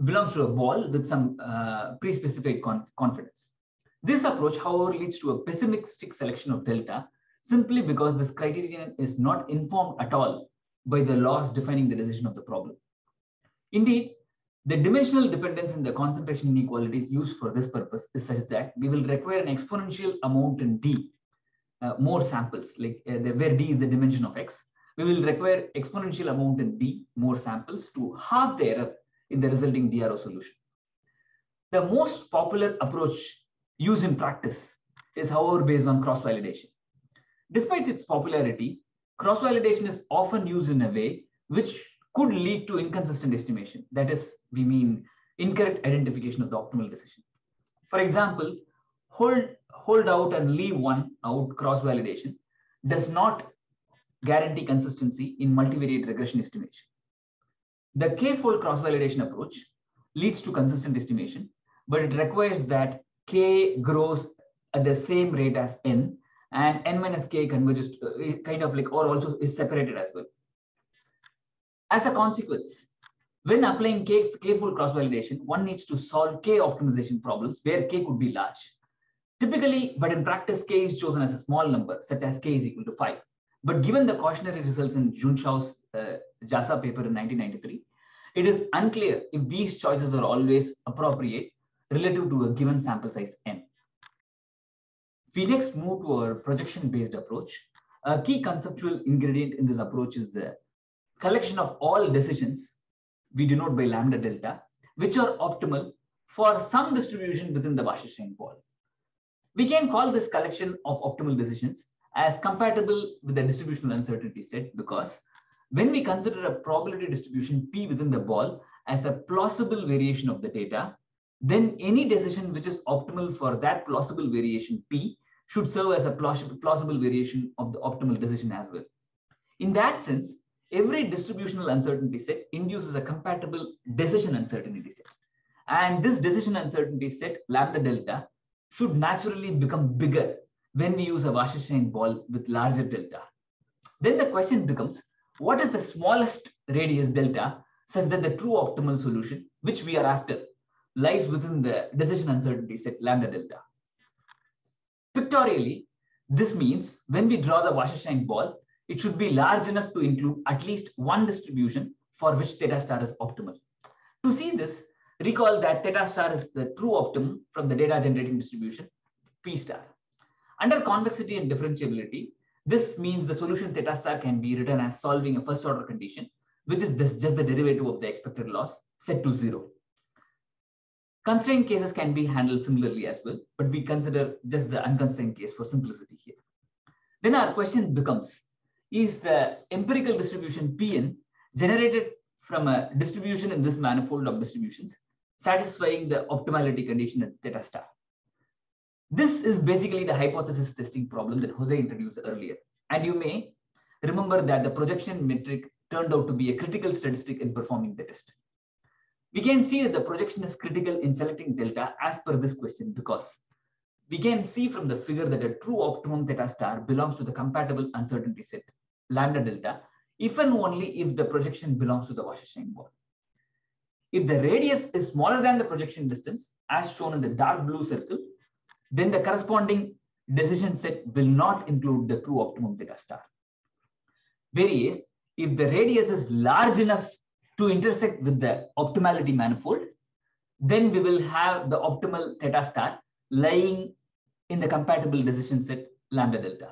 belongs to a ball with some uh, pre-specified conf confidence. This approach, however, leads to a pessimistic selection of delta simply because this criterion is not informed at all by the laws defining the decision of the problem. Indeed, the dimensional dependence in the concentration inequalities used for this purpose is such that we will require an exponential amount in D, uh, more samples, like uh, the, where D is the dimension of X. We will require exponential amount in D, more samples, to halve the error in the resulting D R O solution. The most popular approach used in practice is, however, based on cross-validation. Despite its popularity, cross-validation is often used in a way which could lead to inconsistent estimation. That is, we mean incorrect identification of the optimal decision. For example, hold, hold out and leave one out cross-validation does not guarantee consistency in multivariate regression estimation. The K-fold cross-validation approach leads to consistent estimation, but it requires that K grows at the same rate as N, and N minus K converges to, kind of like, or also is separated as well. As a consequence, when applying K, K-fold cross-validation, one needs to solve K optimization problems where K could be large. Typically, but in practice, K is chosen as a small number, such as K is equal to five. But given the cautionary results in Junshaw's uh, JASA paper in nineteen ninety-three, it is unclear if these choices are always appropriate relative to a given sample size N. We next move to our projection-based approach. A key conceptual ingredient in this approach is the collection of all decisions we denote by lambda delta, which are optimal for some distribution within the Wasserstein ball. We can call this collection of optimal decisions as compatible with the distributional uncertainty set because when we consider a probability distribution P within the ball as a plausible variation of the data, then any decision which is optimal for that plausible variation P should serve as a plausible variation of the optimal decision as well. In that sense, every distributional uncertainty set induces a compatible decision uncertainty set. And this decision uncertainty set, lambda delta, should naturally become bigger when we use a Wasserstein ball with larger delta. Then the question becomes, what is the smallest radius delta such that the true optimal solution, which we are after, lies within the decision uncertainty set lambda delta? Pictorially, this means when we draw the Wasserstein ball, it should be large enough to include at least one distribution for which theta star is optimal. To see this, recall that theta star is the true optimum from the data generating distribution, P star. Under convexity and differentiability, this means the solution theta star can be written as solving a first order condition, which is this, just the derivative of the expected loss set to zero. Constrained cases can be handled similarly as well, but we consider just the unconstrained case for simplicity here. Then our question becomes, is the empirical distribution P N generated from a distribution in this manifold of distributions, satisfying the optimality condition at theta star? This is basically the hypothesis testing problem that Jose introduced earlier. And you may remember that the projection metric turned out to be a critical statistic in performing the test. We can see that the projection is critical in selecting delta as per this question because we can see from the figure that a true optimum theta star belongs to the compatible uncertainty set, lambda delta, if and only if the projection belongs to the Wasserstein ball. If the radius is smaller than the projection distance, as shown in the dark blue circle, then the corresponding decision set will not include the true optimum theta star. Whereas, if the radius is large enough to intersect with the optimality manifold, then we will have the optimal theta star lying in the compatible decision set lambda delta.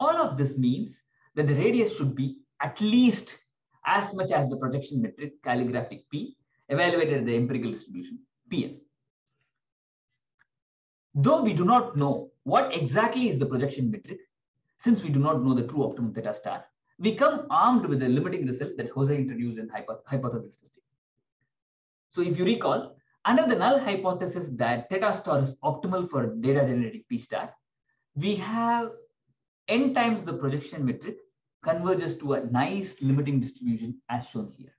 All of this means that the radius should be at least as much as the projection metric calligraphic P evaluated at the empirical distribution P N. Though we do not know what exactly is the projection metric, since we do not know the true optimum theta star, we come armed with the limiting result that Jose introduced in hypothesis testing. So if you recall, under the null hypothesis that theta star is optimal for data generating P star, we have n times the projection metric converges to a nice limiting distribution as shown here.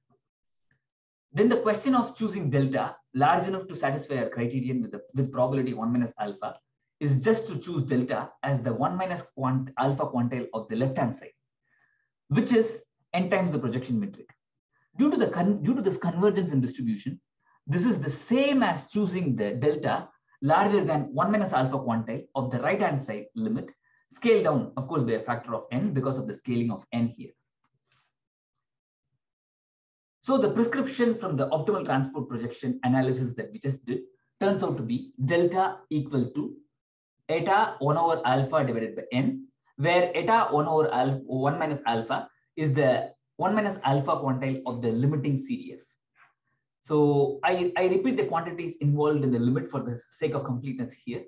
Then the question of choosing delta large enough to satisfy our criterion with, the, with probability one minus alpha is just to choose delta as the one minus quant alpha quantile of the left hand side. which is n times the projection metric. Due to, the con due to this convergence in distribution, this is the same as choosing the delta larger than one minus alpha quantile of the right-hand side limit, scaled down, of course, by a factor of n because of the scaling of n here. So the prescription from the optimal transport projection analysis that we just did turns out to be delta equal to eta one over alpha divided by n, where eta one over alpha, one minus alpha is the one minus alpha quantile of the limiting C D F. So I, I repeat the quantities involved in the limit for the sake of completeness here.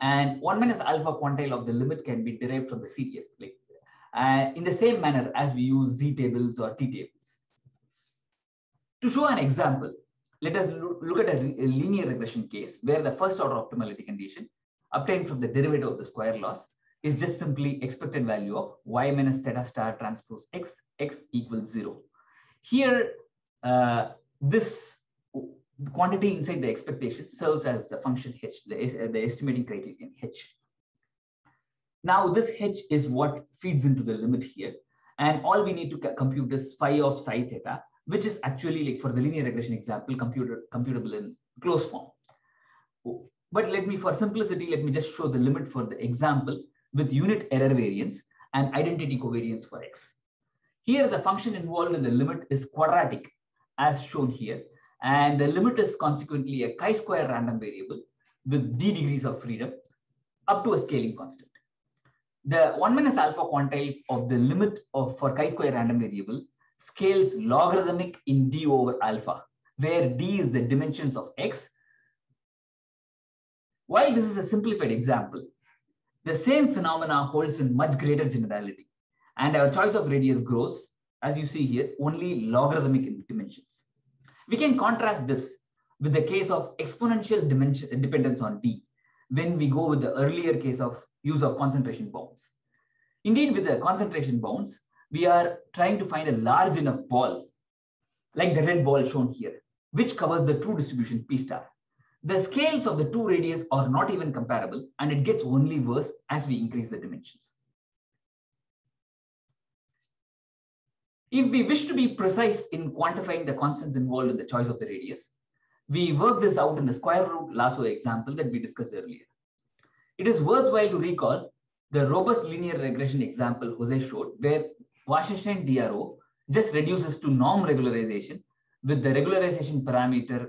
And one minus alpha quantile of the limit can be derived from the C D F, like, uh, in the same manner as we use Z tables or T tables. To show an example, let us lo look at a, a linear regression case where the first order optimality condition obtained from the derivative of the square loss is just simply expected value of y minus theta star transpose x, x equals zero. Here, uh, this quantity inside the expectation serves as the function h, the, the estimating criterion h. Now, this h is what feeds into the limit here. And all we need to compute is phi of psi theta, which is actually, like for the linear regression example, computer, computable in closed form. But let me, for simplicity, let me just show the limit for the example with unit error variance and identity covariance for x. Here, the function involved in the limit is quadratic, as shown here. And the limit is consequently a chi-square random variable with d degrees of freedom up to a scaling constant. The one minus alpha quantile of the limit of for chi-square random variable scales logarithmic in d over alpha, where d is the dimensions of x. While this is a simplified example, the same phenomena holds in much greater generality, and our choice of radius grows, as you see here, only logarithmic in dimensions. We can contrast this with the case of exponential dimension dependence on D, when we go with the earlier case of use of concentration bounds. Indeed, with the concentration bounds, we are trying to find a large enough ball, like the red ball shown here, which covers the true distribution P star. The scales of the two radii are not even comparable, and it gets only worse as we increase the dimensions. If we wish to be precise in quantifying the constants involved in the choice of the radius, we work this out in the square root Lasso example that we discussed earlier. It is worthwhile to recall the robust linear regression example Jose showed, where Wasserstein D R O just reduces to norm regularization with the regularization parameter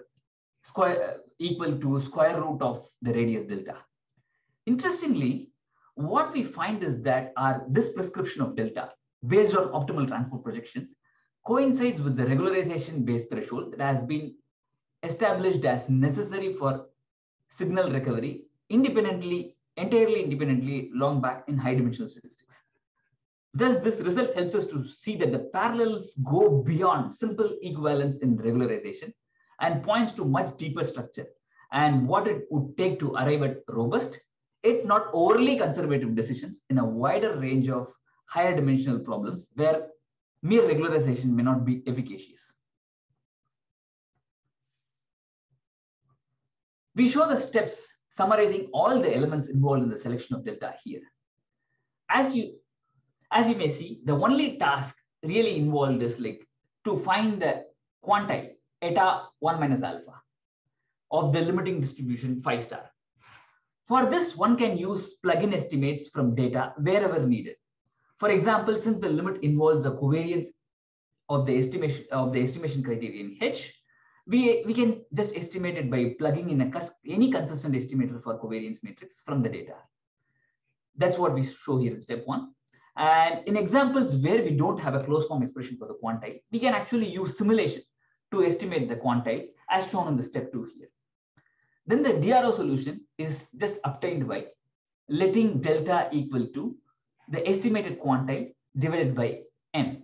square, equal to square root of the radius delta. Interestingly, what we find is that our, this prescription of delta based on optimal transport projections coincides with the regularization-based threshold that has been established as necessary for signal recovery independently, entirely independently long back in high-dimensional statistics. Thus, this result helps us to see that the parallels go beyond simple equivalence in regularization and points to much deeper structure and what it would take to arrive at robust, yet not overly conservative decisions in a wider range of higher dimensional problems where mere regularization may not be efficacious. We show the steps summarizing all the elements involved in the selection of delta here. As you, as you may see, the only task really involved is like to find the quantile eta one minus alpha of the limiting distribution phi star. For this, one can use plug-in estimates from data wherever needed. For example, since the limit involves the covariance of the estimation of the estimation criterion h, we, we can just estimate it by plugging in a, any consistent estimator for covariance matrix from the data. That's what we show here in step one. And in examples where we don't have a closed form expression for the quantile, we can actually use simulation to estimate the quantile as shown in the step two here. Then the D R O solution is just obtained by letting delta equal to the estimated quantile divided by n.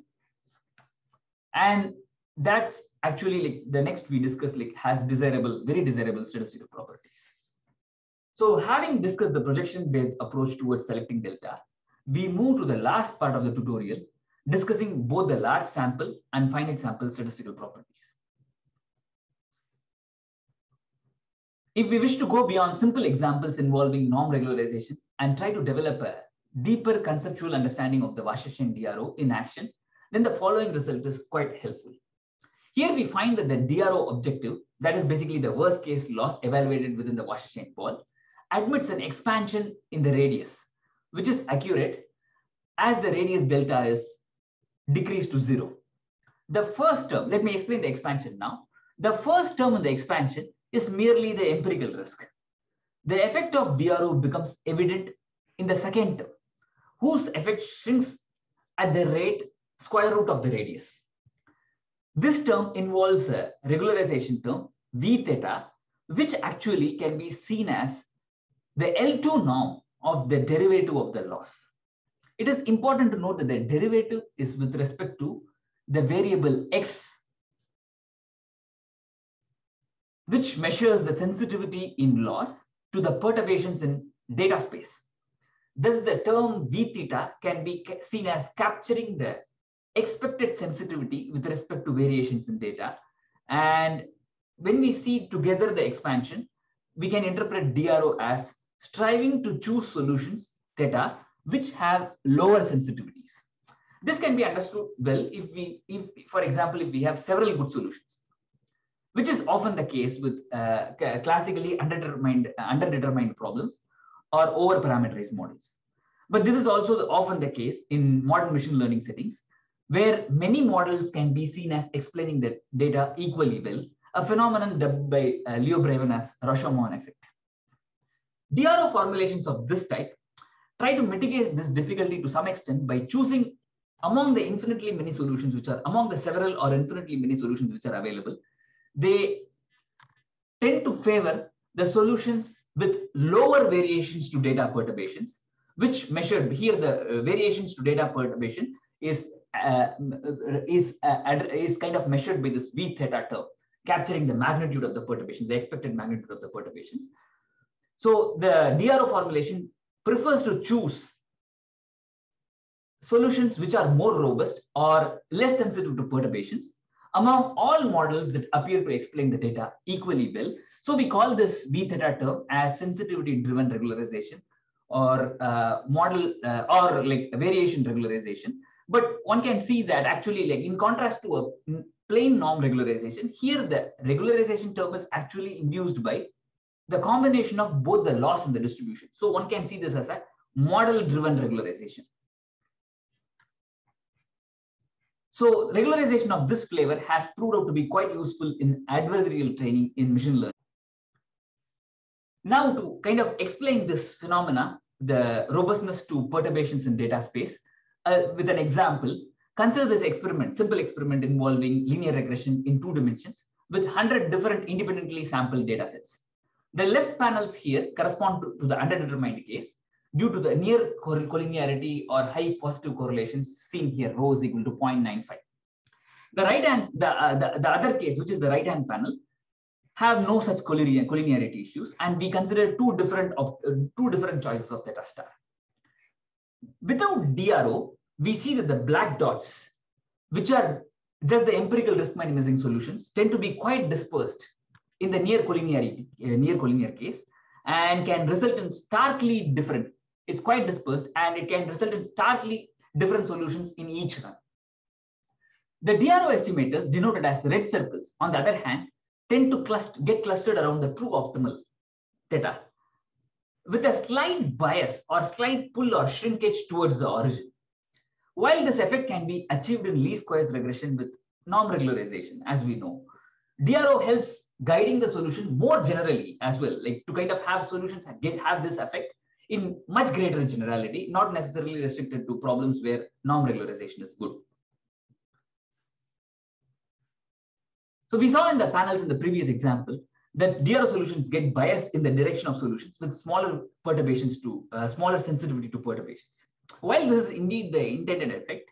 And that's actually like the next we discuss like has desirable, very desirable statistical properties. So having discussed the projection-based approach towards selecting delta, we move to the last part of the tutorial, discussing both the large sample and finite sample statistical properties. If we wish to go beyond simple examples involving norm regularization and try to develop a deeper conceptual understanding of the Wasserstein D R O in action then the following result is quite helpful. Here we find that the D R O objective, that is basically the worst case loss evaluated within the Wasserstein ball, admits an expansion in the radius, which is accurate as the radius delta is decreased to zero. The first term, let me explain the expansion now. The first term in the expansion is merely the empirical risk. The effect of D R O becomes evident in the second term, whose effect shrinks at the rate square root of the radius. This term involves a regularization term, V theta, which actually can be seen as the L two norm of the derivative of the loss. It is important to note that the derivative is with respect to the variable X, which measures the sensitivity in loss to the perturbations in data space. Thus, the term V theta can be seen as capturing the expected sensitivity with respect to variations in data. And when we see together the expansion, we can interpret D R O as striving to choose solutions theta which have lower sensitivities. This can be understood well if we, if for example, if we have several good solutions, which is often the case with uh, classically underdetermined, underdetermined problems or over-parameterized models. But this is also the, often the case in modern machine learning settings, where many models can be seen as explaining the data equally well, a phenomenon dubbed by uh, Leo Breiman as Rashomon effect. D R O formulations of this type try to mitigate this difficulty to some extent by choosing among the infinitely many solutions which are among the several or infinitely many solutions which are available. They tend to favor the solutions with lower variations to data perturbations, which measured here the uh, variations to data perturbation is uh, is uh, is kind of measured by this V theta term, capturing the magnitude of the perturbations, the expected magnitude of the perturbations. So the D R O formulation prefers to choose solutions which are more robust or less sensitive to perturbations among all models that appear to explain the data equally well. So we call this V theta term as sensitivity-driven regularization or uh, model uh, or like variation regularization. But one can see that actually, like in contrast to a plain norm regularization, here the regularization term is actually induced by the combination of both the loss and the distribution. So one can see this as a model-driven regularization. So regularization of this flavor has proved out to be quite useful in adversarial training in machine learning. Now to kind of explain this phenomena, the robustness to perturbations in data space, uh, with an example, consider this experiment, simple experiment involving linear regression in two dimensions with one hundred different independently sampled data sets. The left panels here correspond to, to the underdetermined case due to the near collinearity or high positive correlations seen here, rho is equal to zero point nine five. The right hand, the, uh, the, the other case, which is the right hand panel, have no such collinearity issues, and we consider two different of uh, two different choices of theta star. Without D R O, we see that the black dots, which are just the empirical risk minimizing solutions, tend to be quite dispersed in the near collinearity uh, near collinear case, and can result in starkly different. It's quite dispersed, and it can result in starkly different solutions in each run. The D R O estimators, denoted as red circles, on the other hand, tend to cluster, get clustered around the true optimal theta, with a slight bias or slight pull or shrinkage towards the origin. While this effect can be achieved in least squares regression with norm regularization, as we know, D R O helps guiding the solution more generally as well, like to kind of have solutions get have this effect in much greater generality, not necessarily restricted to problems where norm regularization is good. So we saw in the panels in the previous example that D R O solutions get biased in the direction of solutions with smaller perturbations to uh, smaller sensitivity to perturbations. While this is indeed the intended effect,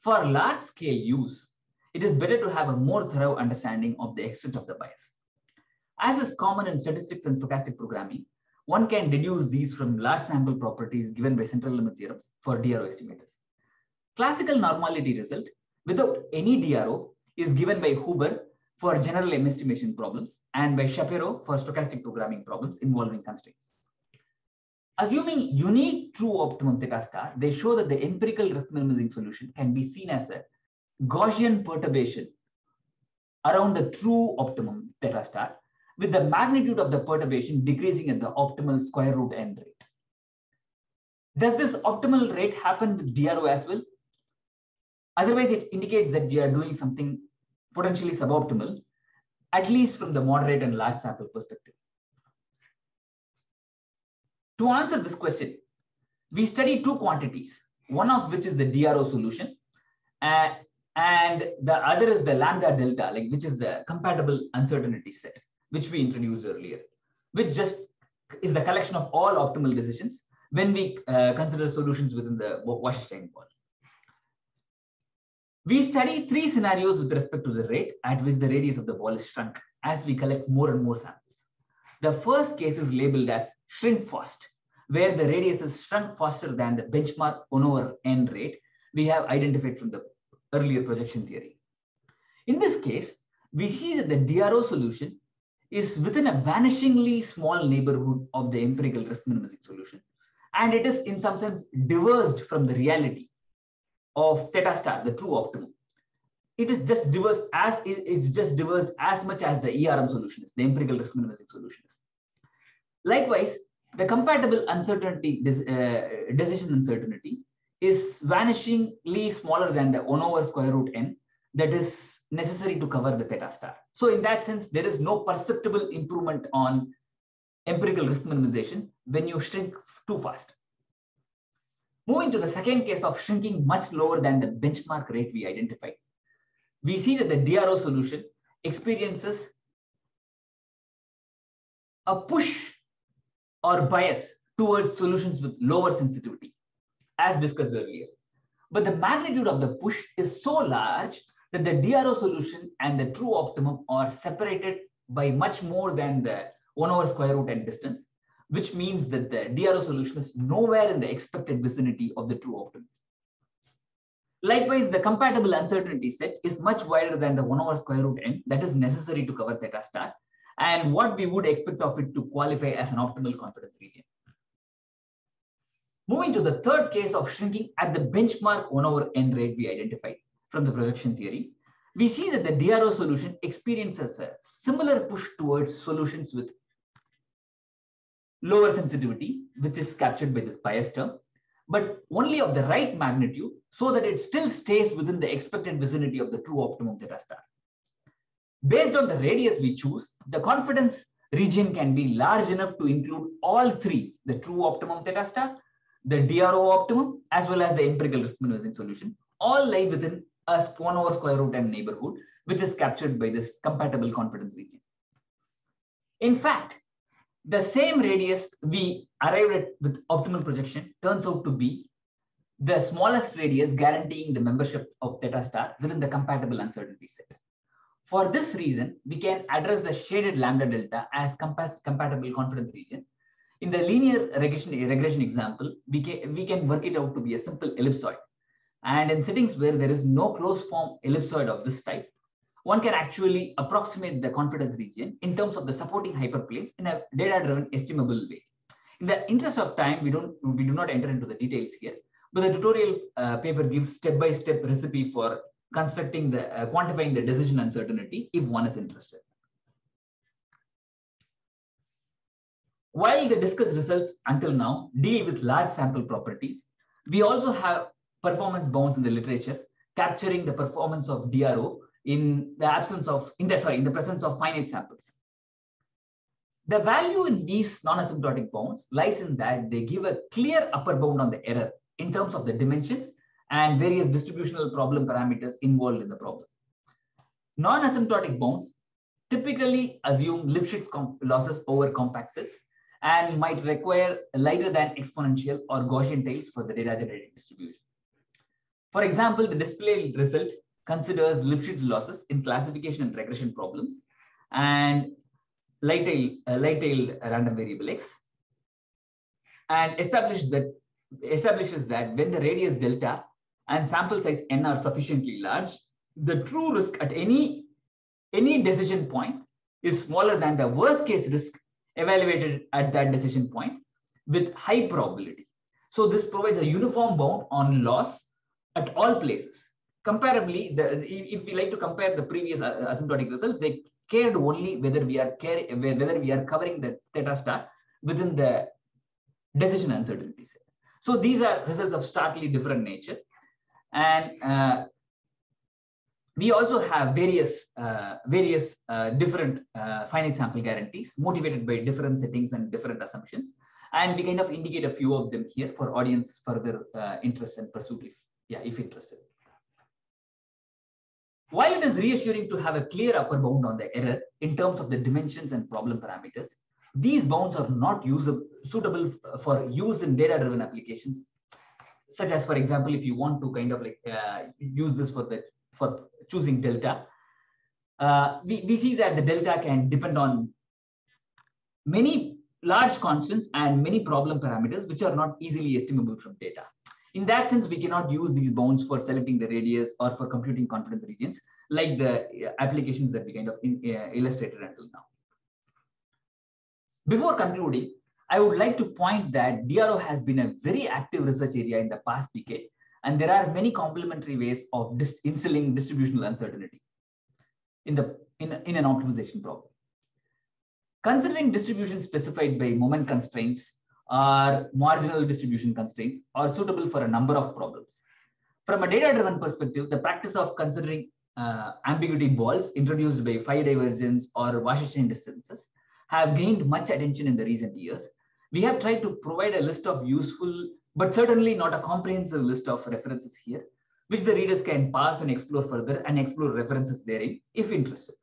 for large scale use, it is better to have a more thorough understanding of the extent of the bias. As is common in statistics and stochastic programming, one can deduce these from large sample properties given by central limit theorems for D R O estimators. Classical normality result without any D R O is given by Huber for general M estimation problems and by Shapiro for stochastic programming problems involving constraints. Assuming unique true optimum theta star, they show that the empirical risk minimizing solution can be seen as a Gaussian perturbation around the true optimum theta star, with the magnitude of the perturbation decreasing at the optimal square root n rate. Does this optimal rate happen with D R O as well? Otherwise, it indicates that we are doing something potentially suboptimal, at least from the moderate and large sample perspective. To answer this question, we study two quantities, one of which is the D R O solution, and, and the other is the lambda delta, like which is the compatible uncertainty set, which we introduced earlier, which just is the collection of all optimal decisions when we uh, consider solutions within the Wasserstein ball. We study three scenarios with respect to the rate at which the radius of the ball is shrunk as we collect more and more samples. The first case is labeled as shrink fast, where the radius is shrunk faster than the benchmark one over n rate we have identified from the earlier projection theory. In this case, we see that the D R O solution is within a vanishingly small neighborhood of the empirical risk minimizing solution, and it is in some sense divorced from the reality of theta star, the true optimum. It is just divorced as it's just divorced as much as the E R M solution is, the empirical risk minimizing solution is. Likewise, the compatible uncertainty uh, decision uncertainty is vanishingly smaller than the one over square root n that is necessary to cover the theta star. So in that sense, there is no perceptible improvement on empirical risk minimization when you shrink too fast. Moving to the second case of shrinking much lower than the benchmark rate we identified, we see that the D R O solution experiences a push or bias towards solutions with lower sensitivity, as discussed earlier. But the magnitude of the push is so large that the D R O solution and the true optimum are separated by much more than the one over square root n distance, which means that the D R O solution is nowhere in the expected vicinity of the true optimum. Likewise, the compatible uncertainty set is much wider than the one over square root n that is necessary to cover theta star, and what we would expect of it to qualify as an optimal confidence region. Moving to the third case of shrinking at the benchmark one over n rate we identified from the projection theory, we see that the D R O solution experiences a similar push towards solutions with lower sensitivity, which is captured by this bias term, but only of the right magnitude so that it still stays within the expected vicinity of the true optimum theta star. Based on the radius we choose, the confidence region can be large enough to include all three, the true optimum theta star, the D R O optimum, as well as the empirical risk minimizing solution, all lie within a one over square root n neighborhood, which is captured by this compatible confidence region. In fact, the same radius we arrived at with optimal projection turns out to be the smallest radius guaranteeing the membership of theta star within the compatible uncertainty set. For this reason, we can address the shaded lambda delta as compatible confidence region. In the linear regression, regression example, we can, we can work it out to be a simple ellipsoid. And in settings where there is no closed form ellipsoid of this type, one can actually approximate the confidence region in terms of the supporting hyperplanes in a data-driven estimable way. In the interest of time, we, don't, we do not enter into the details here, but the tutorial uh, paper gives step-by-step recipe for constructing the, uh, quantifying the decision uncertainty if one is interested. While the discussed results until now deal with large sample properties, we also have performance bounds in the literature, capturing the performance of D R O in the absence of, in the, sorry, in the presence of finite samples. The value in these non-asymptotic bounds lies in that they give a clear upper bound on the error in terms of the dimensions and various distributional problem parameters involved in the problem. Non-asymptotic bounds typically assume Lipschitz losses over compact sets and might require lighter than exponential or Gaussian tails for the data generating distribution. For example, the displayed result considers Lipschitz losses in classification and regression problems and light-tailed uh, light-tailed random variable X, and establishes that, establishes that when the radius delta and sample size n are sufficiently large, the true risk at any, any decision point is smaller than the worst case risk evaluated at that decision point with high probability. So this provides a uniform bound on loss at all places, comparably, the, if we like to compare the previous asymptotic results, they cared only whether we are care, whether we are covering the theta star within the decision uncertainty set. So these are results of starkly different nature, and uh, we also have various uh, various uh, different uh, finite sample guarantees motivated by different settings and different assumptions, and we kind of indicate a few of them here for audience further uh, interest and pursuit. If yeah, if interested. While it is reassuring to have a clear upper bound on the error in terms of the dimensions and problem parameters, these bounds are not usable, suitable for use in data-driven applications, such as, for example, if you want to kind of like uh, use this for the for choosing delta. Uh, we we see that the delta can depend on many large constants and many problem parameters which are not easily estimable from data. In that sense, we cannot use these bounds for selecting the radius or for computing confidence regions, like the applications that we kind of in, uh, illustrated until now. Before concluding, I would like to point that D R O has been a very active research area in the past decade, and there are many complementary ways of dist instilling distributional uncertainty in, the, in, in an optimization problem. Considering distributions specified by moment constraints or marginal distribution constraints are suitable for a number of problems. From a data-driven perspective, the practice of considering uh, ambiguity balls introduced by phi divergence or Wasserstein distances have gained much attention in the recent years. We have tried to provide a list of useful, but certainly not a comprehensive list of references here, which the readers can pass and explore further and explore references therein if interested.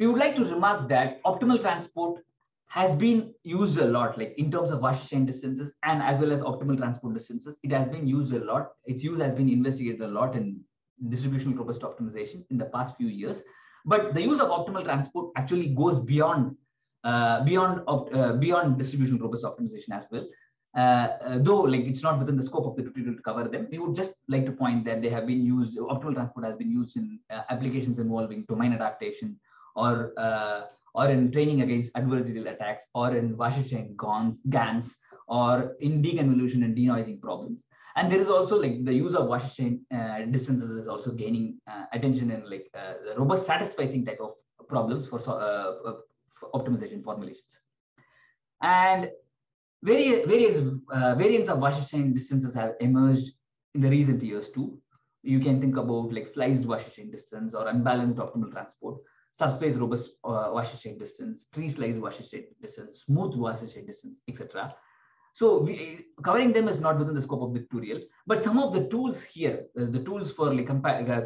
We would like to remark that optimal transport has been used a lot, like in terms of Wasserstein distances and as well as optimal transport distances. It has been used a lot. Its use has been investigated a lot in distributional robust optimization in the past few years. But the use of optimal transport actually goes beyond uh, beyond uh, beyond distributional robust optimization as well. Uh, uh, though, like it's not within the scope of the tutorial to cover them, we would just like to point that they have been used. Optimal transport has been used in uh, applications involving domain adaptation or uh, or in training against adversarial attacks, or in Wasserstein G A Ns, or in deconvolution and denoising problems. And there is also like the use of Wasserstein uh, distances is also gaining uh, attention in like uh, the robust satisficing type of problems for, uh, for optimization formulations. And various various uh, variants of Wasserstein distances have emerged in the recent years too. You can think about like sliced Wasserstein distance or unbalanced optimal transport, subspace robust uh, Wasserstein distance, tree sliced Wasserstein distance, smooth Wasserstein distance, et cetera. So we, covering them is not within the scope of the tutorial, but some of the tools here, uh, the tools for like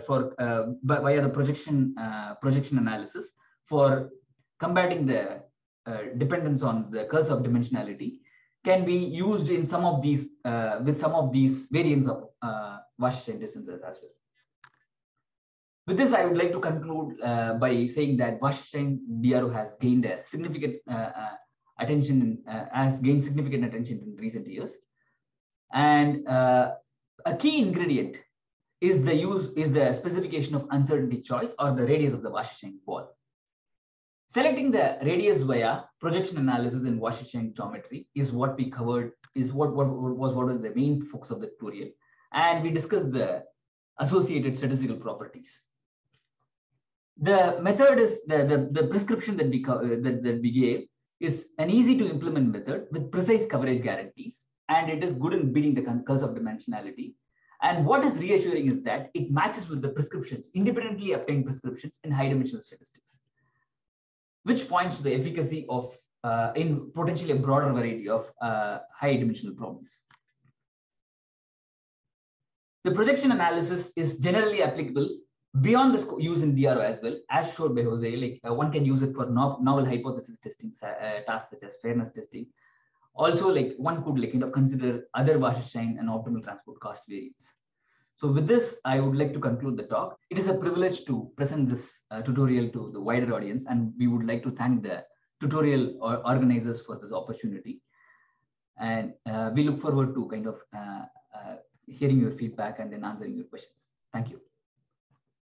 for uh, via the projection uh, projection analysis for combating the uh, dependence on the curse of dimensionality, can be used in some of these uh, with some of these variants of uh, Wasserstein distances as well. With this, I would like to conclude uh, by saying that Wasserstein D R O has gained a significant uh, uh, attention, uh, has gained significant attention in recent years, and uh, a key ingredient is the use is the specification of uncertainty choice or the radius of the Wasserstein ball. Selecting the radius via projection analysis in Wasserstein geometry is what we covered. Is what what, what was what was the main focus of the tutorial, and we discussed the associated statistical properties. The method is the, the, the prescription that we, uh, that, that we gave is an easy to implement method with precise coverage guarantees, and it is good in beating the curse of dimensionality. And what is reassuring is that it matches with the prescriptions, independently obtained prescriptions in high dimensional statistics, which points to the efficacy of uh, in potentially a broader variety of uh, high dimensional problems. The projection analysis is generally applicable beyond the use in D R O as well, as showed by Jose. Like uh, one can use it for no novel hypothesis testing uh, tasks such as fairness testing. Also, like one could like kind of consider other Wasserstein and optimal transport cost variants. So, with this, I would like to conclude the talk. It is a privilege to present this uh, tutorial to the wider audience, and we would like to thank the tutorial or organizers for this opportunity. And uh, we look forward to kind of. Uh, uh, hearing your feedback and then answering your questions. Thank you.